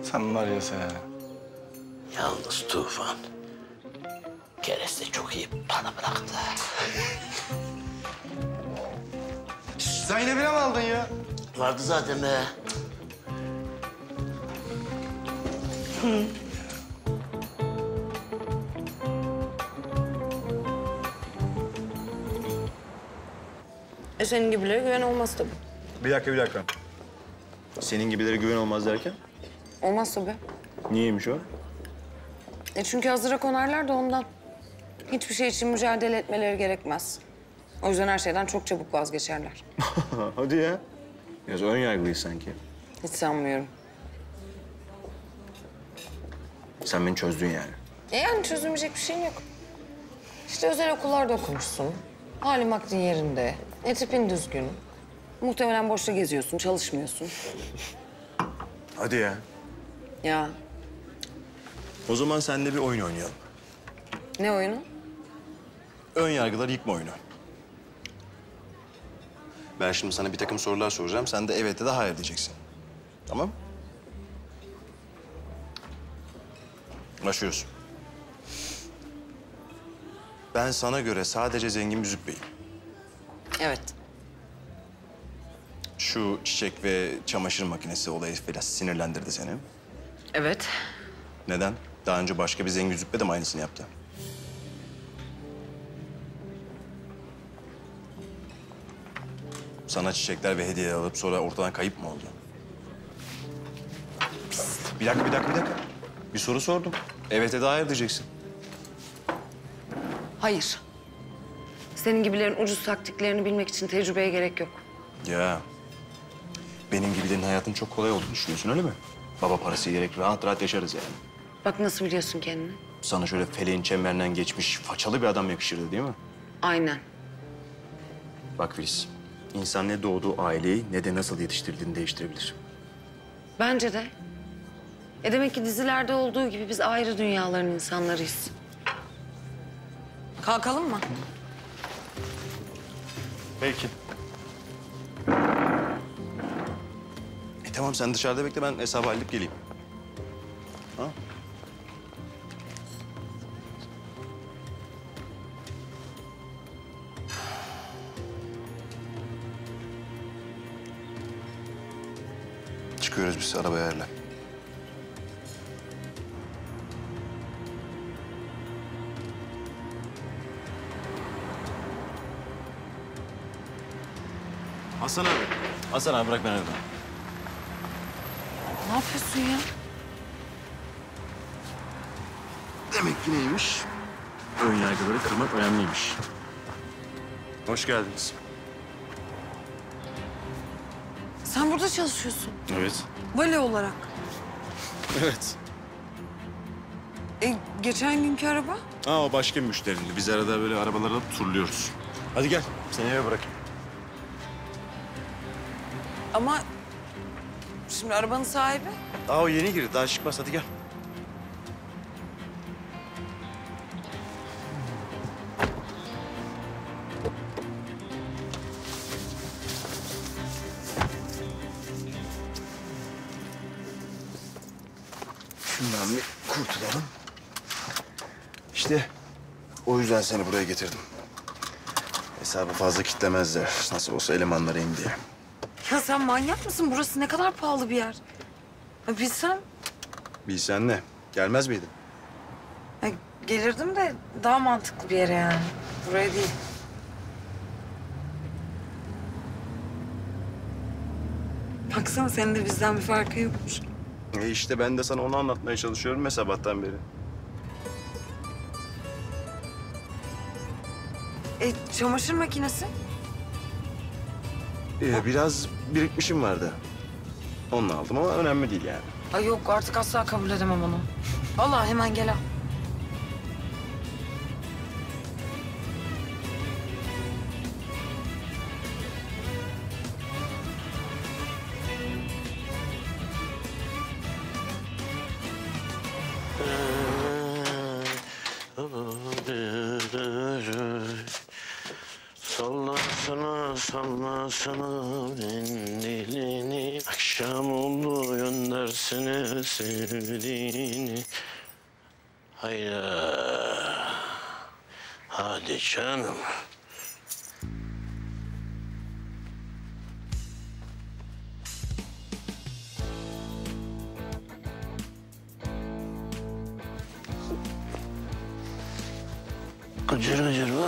Sen var ya sen. Yalnız Tufan, kereste çok iyi bana bıraktı. Zeynep'ine mi aldın ya? Vardı zaten be. Senin gibilere güven olmaz tabii. Bir dakika. Senin gibilere güven olmaz derken? Olmaz tabii. Niyeymiş o? Çünkü hazıra konarlar da ondan. Hiçbir şey için mücadele etmeleri gerekmez. O yüzden her şeyden çok çabuk vazgeçerler. Hadi ya. Biraz ön yargılıyız sanki. Hiç sanmıyorum. Sen beni çözdün yani. Yani çözülmeyecek bir şeyin yok. İşte özel okullarda okumuşsun. Halin vaktin yerinde. Tipin düzgün. Muhtemelen boşta geziyorsun, çalışmıyorsun. Hadi ya. Ya. O zaman seninle bir oyun oynayalım. Ne oyunu? Ön yargıları yıkma oyunu. Ben şimdi sana bir takım sorular soracağım. Sen de evet ya da hayır diyeceksin. Tamam mı? Başlıyoruz. Ben sana göre sadece zengin bir züppeyim. Evet. Şu çiçek ve çamaşır makinesi olayı biraz sinirlendirdi seni. Evet. Neden? Daha önce başka bir zengin züppe de mi aynısını yaptı? Sana çiçekler ve hediye alıp sonra ortadan kayıp mı oldu? Pist. Bir dakika. Bir soru sordum. Evet ya da hayır diyeceksin. Hayır. Senin gibilerin ucuz taktiklerini bilmek için tecrübeye gerek yok. Ya. Benim gibilerin hayatın çok kolay olduğunu düşünüyorsun öyle mi? Baba parası yiyerek rahat rahat yaşarız yani. Bak nasıl biliyorsun kendini? Sana şöyle feleğin çemberinden geçmiş façalı bir adam yakışırdı değil mi? Aynen. Bak Filiz, insan ne doğduğu aileyi ne de nasıl yetiştirdiğini değiştirebilir. Bence de. Demek ki dizilerde olduğu gibi biz ayrı dünyaların insanlarıyız. Kalkalım mı? Peki. Tamam sen dışarıda bekle ben hesabı halledip geleyim. Ha? Çıkıyoruz biz arabaya ayarla. Hasan abi bırak beni. Ne yapıyorsun ya? Demek ki neymiş? Ön yargıları kırmak önemliymiş. Hoş geldiniz. Sen burada çalışıyorsun. Evet. Vale olarak. Evet. Geçen günkü araba? Aa, o başka bir müşterindi. Biz arada böyle arabalarla turluyoruz. Hadi gel, seni eve bırakayım. Ama... Şimdi arabanın sahibi? Aa o yeni girdi. Daha çıkmaz. Hadi gel. Şundan bir kurtulalım. İşte o yüzden seni buraya getirdim. Hesabı fazla kitlemezler. Nasıl olsa elemanlarıyım diye. Ya sen manyak mısın? Burası ne kadar pahalı bir yer. Bilsem... Bilsen ne? Gelmez miydin? Gelirdim de daha mantıklı bir yere yani. Buraya değil. Baksana senin de bizden bir farkı yokmuş. İşte ben de sana onu anlatmaya çalışıyorum mesela sabahtan beri. Çamaşır makinesi? Biraz birikmişim vardı. Onunla aldım ama önemli değil yani. Ay yok artık asla kabul edemem onu. Vallahi hemen gel al. Salla. Sana salla sana mendilini, akşam oldu göndersene sevdiğini. Hayda. Hadi canım. Gıcır gıcır bu.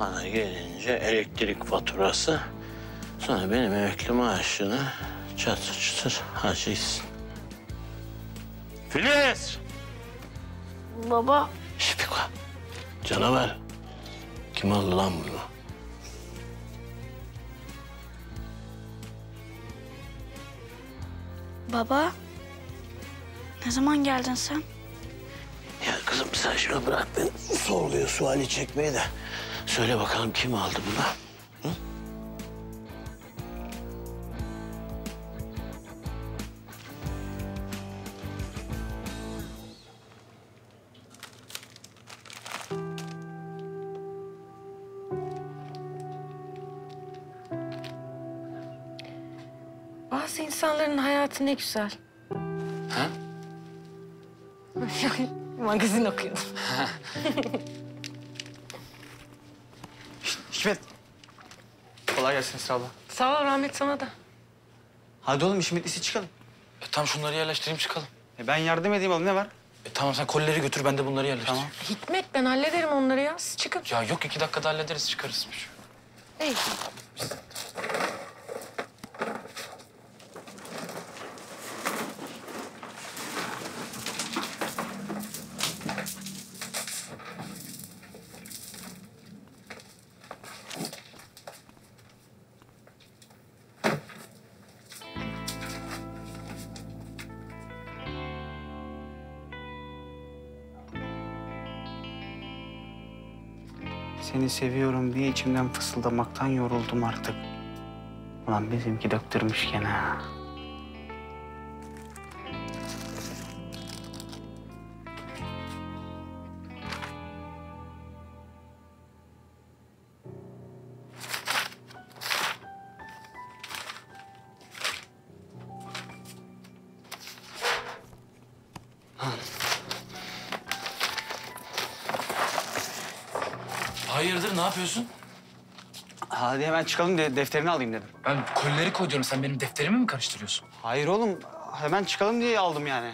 Bana gelince elektrik faturası, sonra benim emekli maaşını çatır çatır harcaysın. Filiz! Baba. Şipiko. Canavar. Kim aldı lan bunu? Baba. Ne zaman geldin sen? Ya kızım sen şunu bırak beni sorguya suali çekmeyi de. Söyle bakalım kim aldı bunu? Hı? Bazı insanların hayatı ne güzel. Ha? Magazin okuyordum. Hikmet, kolay gelsin Esra abla. Sağ ol Rahmet, sana da. Hadi oğlum işin bittiyse çıkalım. Tamam şunları yerleştireyim çıkalım. Ben yardım edeyim oğlum, ne var? Tamam sen kolileri götür, ben de bunları yerleştir. Tamam. Hikmet, ben hallederim onları ya, siz çıkın. Ya yok, 2 dakikada hallederiz, çıkarız. İyi. Seni seviyorum diye içimden fısıldamaktan yoruldum artık. Ulan bizimki döktürmüş gene. Hayırdır, ne yapıyorsun? Hadi hemen çıkalım, defterini alayım dedim. Ben kolileri koyuyorum, sen benim defterimi mi karıştırıyorsun? Hayır oğlum, hemen çıkalım diye aldım yani.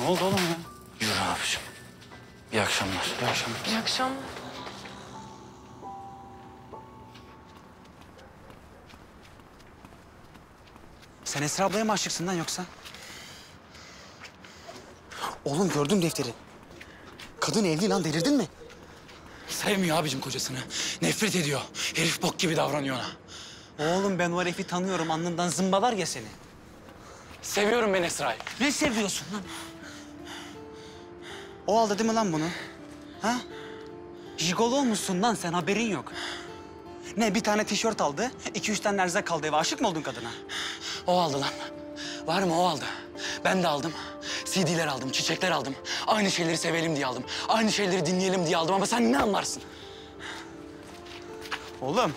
Ne oldu oğlum ya? Yürü abiciğim. İyi akşamlar. İyi akşamlar. İyi akşamlar. Sen Esra ablaya mı aşıksın lan yoksa? Oğlum gördüm defteri. Kadın evli lan, delirdin mi? Sevmiyor abicim kocasını. Nefret ediyor. Herif bok gibi davranıyor ona. Oğlum ben o herifi tanıyorum. Alnından zımbalar ya seni. Seviyorum ben Esra'yı. Ne seviyorsun lan? O aldı değil mi lan bunu? Ha? Jigolo musun lan sen? Haberin yok. Ne bir tane tişört aldı, 2-3 tane erzak kaldı eve. Aşık mı oldun kadına? O aldı lan. Var mı o aldı? Ben de aldım. CD'ler aldım, çiçekler aldım. Aynı şeyleri sevelim diye aldım. Aynı şeyleri dinleyelim diye aldım ama sen ne anlarsın? Oğlum.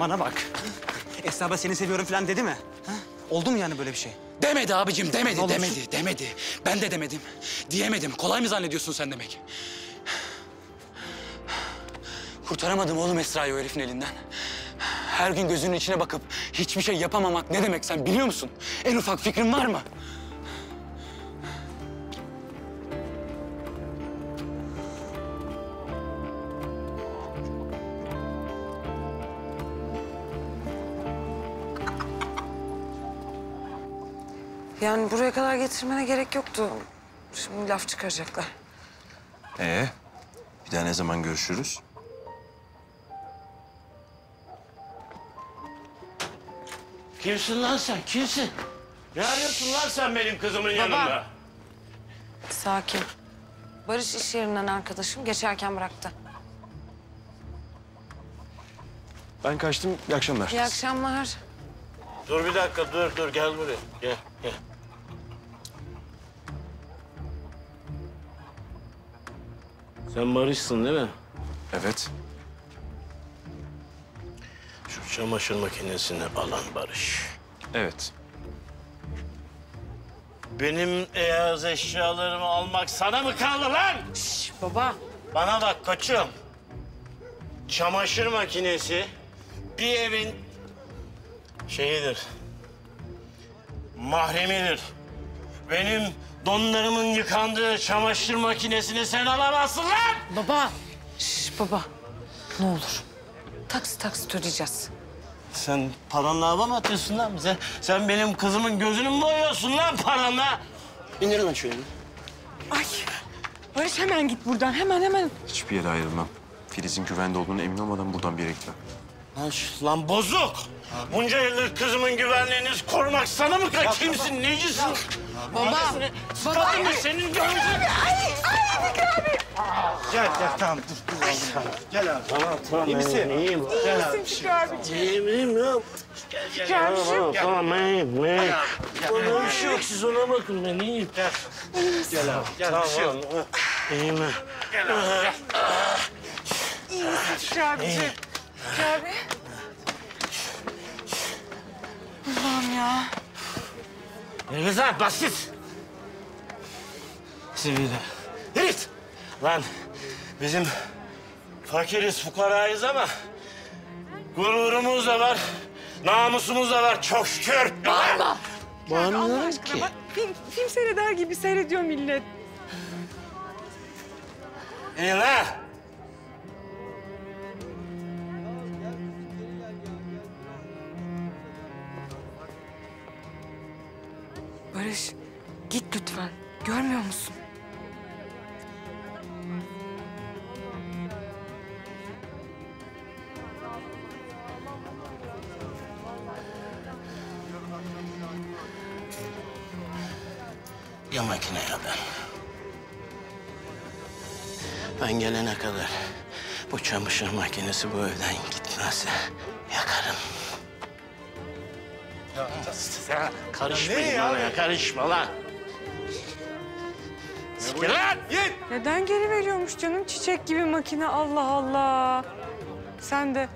Bana bak. Esra abla seni seviyorum falan dedi mi? Ha? Oldu mu yani böyle bir şey? Demedi abicim, demedi, demedi. Ben de demedim. Diyemedim. Kolay mı zannediyorsun sen demek? Kurtaramadım oğlum Esra'yı o herifin elinden. Her gün gözünün içine bakıp hiçbir şey yapamamak ne demek sen biliyor musun? En ufak fikrin var mı? Yani buraya kadar getirmene gerek yoktu. Şimdi laf çıkaracaklar. Bir daha ne zaman görüşürüz? Kimsin lan sen? Kimsin? Ne arıyorsun lan sen benim kızımın yanında? Sakin. Barış iş yerinden arkadaşım. Geçerken bıraktı. Ben kaçtım. İyi akşamlar. İyi akşamlar. Dur bir dakika, dur gel buraya. Gel. Sen Barış'sın değil mi? Evet. Şu çamaşır makinesini alan Barış. Evet. Benim beyaz eşyalarımı almak sana mı kaldı lan? Şişt, baba. Bana bak koçum. Çamaşır makinesi bir evin şeyidir. Mahremidir. Benim donlarımın yıkandığı çamaşır makinesini sen alamazsın lan! Baba. Şişt, baba. Ne olur. Taksit ödeyeceğiz. Sen paranla hava mı atıyorsun lan bize? Sen benim kızımın gözünü mü boyuyorsun lan paranla? İndir lan şöyle. Ay Barış hemen git buradan, hemen. Hiçbir yere ayrılmam. Filiz'in güvende olduğuna emin olmadan buradan bir yere gitmem. Lan bozuk! Bunca yıldır kızımın güvenliğini korumak sana mı kalk? Kimsin, necisin? Baba! Senin gözün... Ay Fikri abi! Gel, tamam dur. Gel abi. Tamam, İyi misin? İyiyim. İyi misin Fikri abiciğim? İyiyim ya. Gel. Tamam, iyiyim. Bana bir şey yok, siz ona bakın, ben iyiyim. Gel abi, gel. İyiyim ben. Gel abi, gel. İyi misin Fikri abiciğim? Fikri abi. Allah'ım ya. Ne güzel, basit. Sevgili. Herif. Lan bizim fakiriz, fukarayız ama gururumuz da var, namusumuz da var. Çok şükür. Bağırma. Bağırmıyorlar ki. Bak, film seyreder gibi seyrediyor millet. İyi lan. Barış, git lütfen. Görmüyor musun? Ya makine ya ben. Ben gelene kadar bu çamaşır makinesi bu evden gitmezse yakarım. Karışmayın bana, karışma lan! Sikir lan! Git! Neden geri veriyormuş canım? Çiçek gibi makine, Allah Allah! Sen de...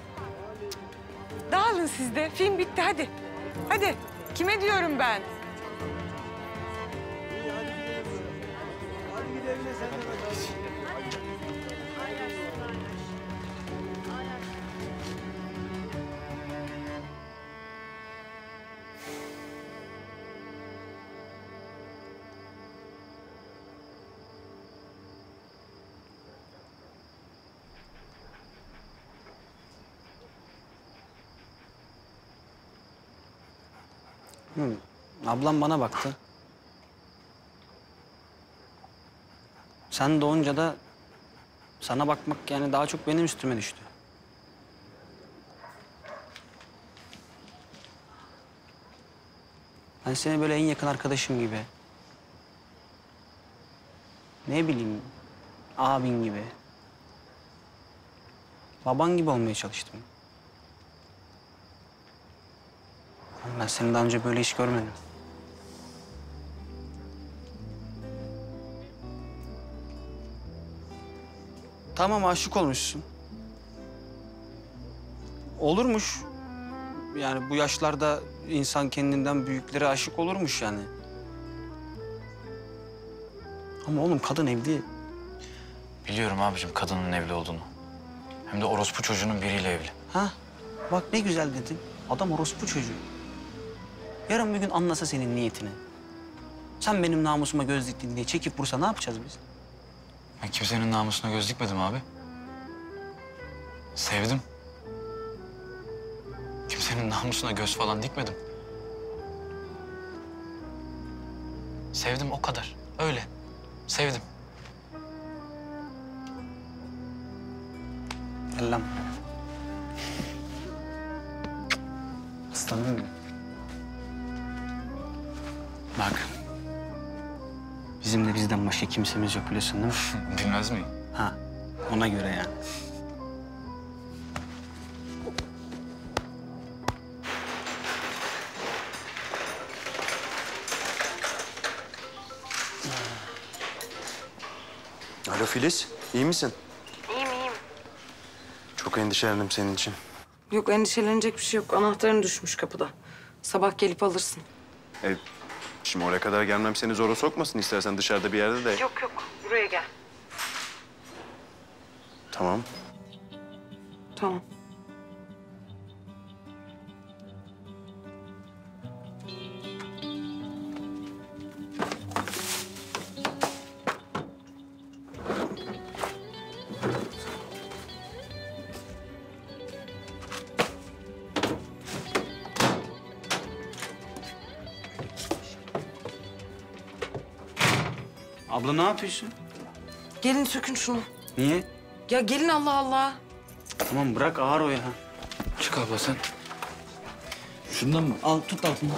Dağılın siz de, film bitti, hadi! Hadi, kime diyorum ben? Ablam bana baktı. Sen doğunca da sana bakmak yani daha çok benim üstüme düştü. Ben seni böyle en yakın arkadaşım gibi... Ne bileyim, abin gibi... Baban gibi olmaya çalıştım. Ben seni daha önce böyle hiç görmedim. Tamam, aşık olmuşsun. Olurmuş. Yani bu yaşlarda insan kendinden büyüklere aşık olurmuş yani. Ama oğlum kadın evli. Biliyorum abicim kadının evli olduğunu. Hem de orospu çocuğunun biriyle evli. Ha? Bak ne güzel dedin. Adam orospu çocuğu. Yarın bir gün anlasa senin niyetini. Sen benim namusuma göz diktin diye çekip vursa ne yapacağız biz? Ben kimsenin namusuna göz dikmedim abi. Sevdim. Kimsenin namusuna göz falan dikmedim. Sevdim o kadar. Öyle. Sevdim. Allah'ım. Aslanım benim. Bak, bizim de bizden başka kimsemiz yok biliyorsun değil mi? Bilmez miyim? Ha, ona göre yani. Alo Filiz, iyi misin? İyiyim, iyiyim. Çok endişelendim senin için. Yok, endişelenecek bir şey yok. Anahtarın düşmüş kapıda. Sabah gelip alırsın. Şimdi oraya kadar gelmem seni zora sokmasın. İstersen dışarıda bir yerde de... Yok yok, buraya gel. Tamam. Tamam. Abla ne yapıyorsun? Gelin sökün şunu. Niye? Ya gelin Allah Allah. Tamam bırak ağır o ya. Çık abla sen. Şundan mı? Al tut altını.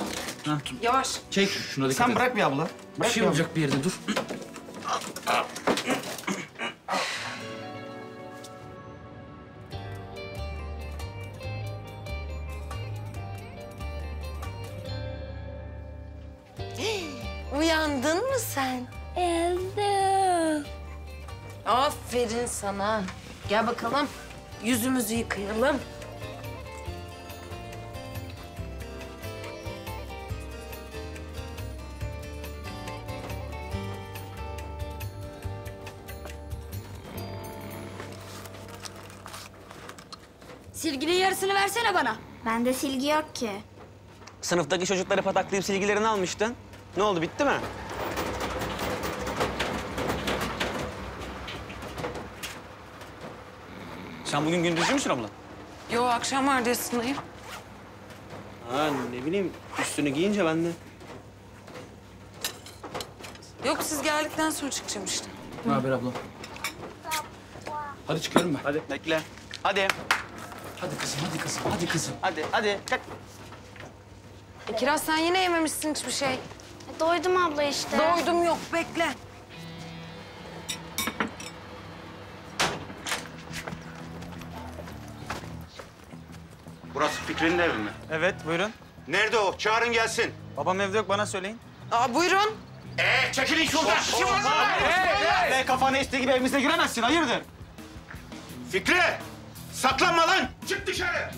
Ha, tut. Yavaş. Çek. Şuna dikkat et. Sen bırak bir abla. Bir şey olacak bir yerde dur. Uyandın mı sen? Evet. Aferin sana. Gel bakalım. Yüzümüzü yıkayalım. Silginin yarısını versene bana. Bende silgi yok ki. Sınıftaki çocukları pataklayıp silgilerini almıştın. Ne oldu, bitti mi? Sen bugün gündüzcü müsün abla? Yo, akşam vardiyasındayım. Ha, ne bileyim, üstünü giyince ben de. Yok, siz geldikten sonra çıkacağım işte. Ne haber abla? Hadi çıkıyorum ben. Hadi, bekle. Hadi. Hadi kızım, hadi kızım, hadi kızım. Hadi, hadi, kalk. Kiraz, sen yine yememişsin hiçbir şey. Doydum abla işte. Doydum yok, bekle. Burası Fikri'nin evi mi? Evet, buyurun. Nerede o? Çağırın gelsin. Babam evde yok, bana söyleyin. Aa, buyurun. Çekilin şuradan. Kim var lan? Kafanı estiği gibi evimize giremezsin, hayırdır? Fikri! Saklanma lan! Çık dışarı!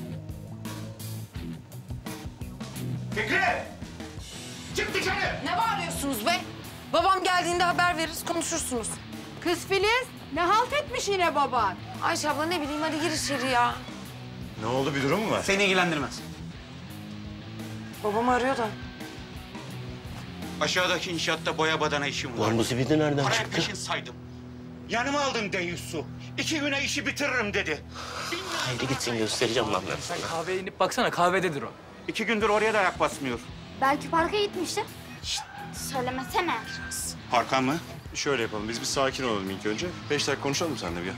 Fikri! Çık dışarı! Ne bağırıyorsunuz be? Babam geldiğinde haber veririz, konuşursunuz. Kız Filiz, ne halt etmiş yine baban? Ayşe abla ne bileyim, hadi gir içeri ya. Ne oldu, bir durum mu var? Seni ilgilendirmez. Babam arıyor da. Aşağıdaki inşaatta boya badana işim var. Lan bu zibidi nereden çıktı? Parayı peşin saydım. Yanıma aldım deyyusu. 2 güne işi bitiririm dedi. Haydi gitsin, göstereceğim lan ben sana. Sen kahveye inip baksana, kahvededir o. 2 gündür oraya da ayak basmıyor. Belki parka gitmiştir. Şşt, söylemesene. Parka mı? Şöyle yapalım, biz bir sakin olalım ilk önce. 5 dakika konuşalım seninle bir.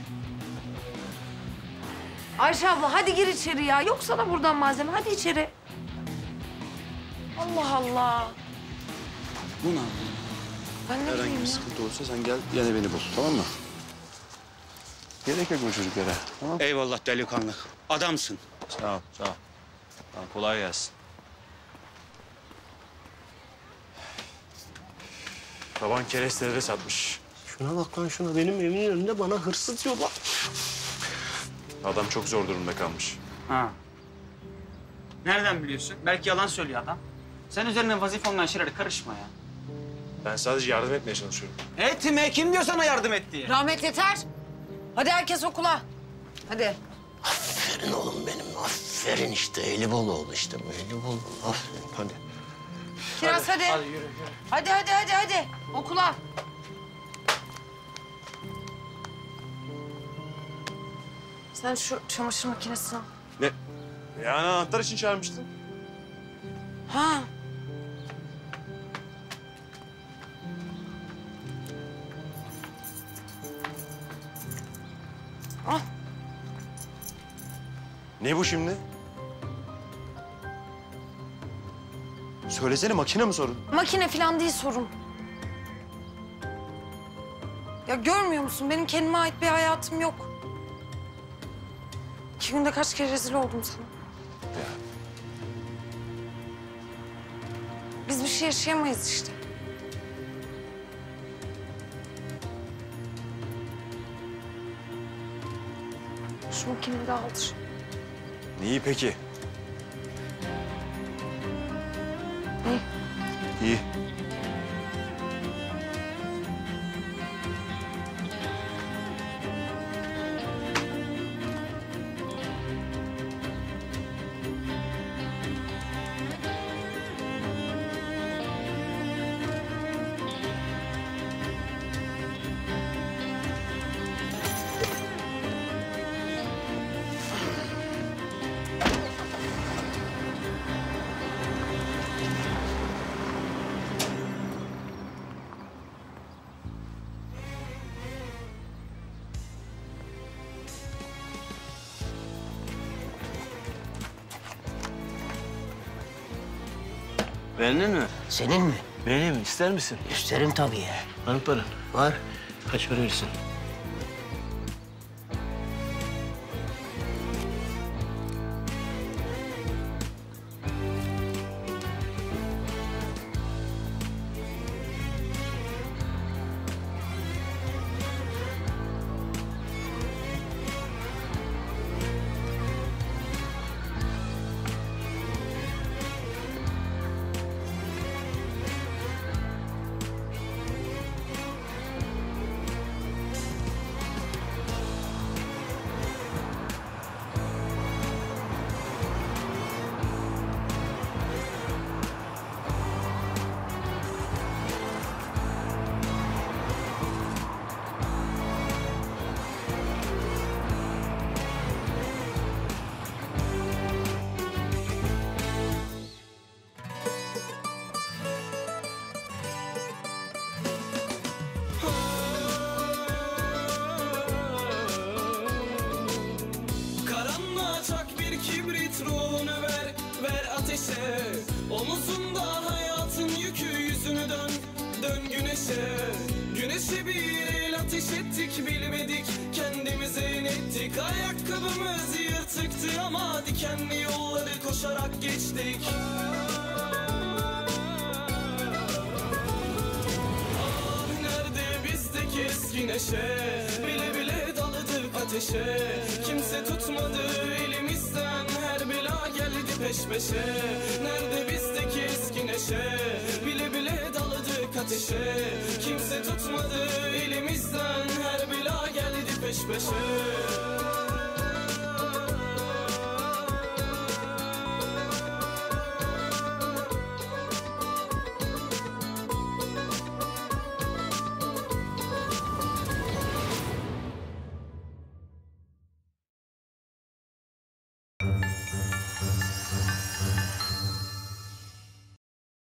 Ayşe abla hadi gir içeri ya. Yoksa da buradan malzeme. Hadi içeri. Allah Allah. Bu ne? Ben ne bileyim ya? Herhangi bir sıkıntı olursa sen gel yine beni bul. Tamam mı? Gerek yok bu çocuklara. Tamam. Eyvallah delikanlı. Adamsın. Sağ ol, sağ ol. Tamam, kolay gelsin. Baban keresteleri satmış. Şuna bak lan şuna. Benim evimin önünde bana hırsız diyor bak. Adam çok zor durumda kalmış. Ha. Nereden biliyorsun? Belki yalan söylüyor adam. Sen üzerine vazife olmayan şeylere karışma ya. Ben sadece yardım etmeye çalışıyorum. Etme! Kim diyor sana yardım et diye? Rahmet yeter. Hadi herkes okula. Hadi. Aferin oğlum benim. Aferin işte. Elibol oldu işte. Elibol. Aferin. Hadi. Kiraz hadi. Hadi yürü, yürü. Hadi, hadi, hadi, hadi. Okula. Sen şu çamaşır makinesini al. Ne? Yani anahtar için çağırmıştın. Ha. Al. Ne bu şimdi? Söylesene makine mi sorun? Makine falan değil sorun. Ya görmüyor musun? Benim kendime ait bir hayatım yok. 2 günde kaç kere rezil oldum sana. Ya. Biz bir şey yaşayamayız işte. Bunkini de aldır. İyi peki. Ne? İyi. Benim mi? Senin mi? Benim. İster misin? İsterim tabii ya. Var mı paran? Var. Kaç para verirsin? Kimse tutmadı elimizden, her bela geldi peş peşe.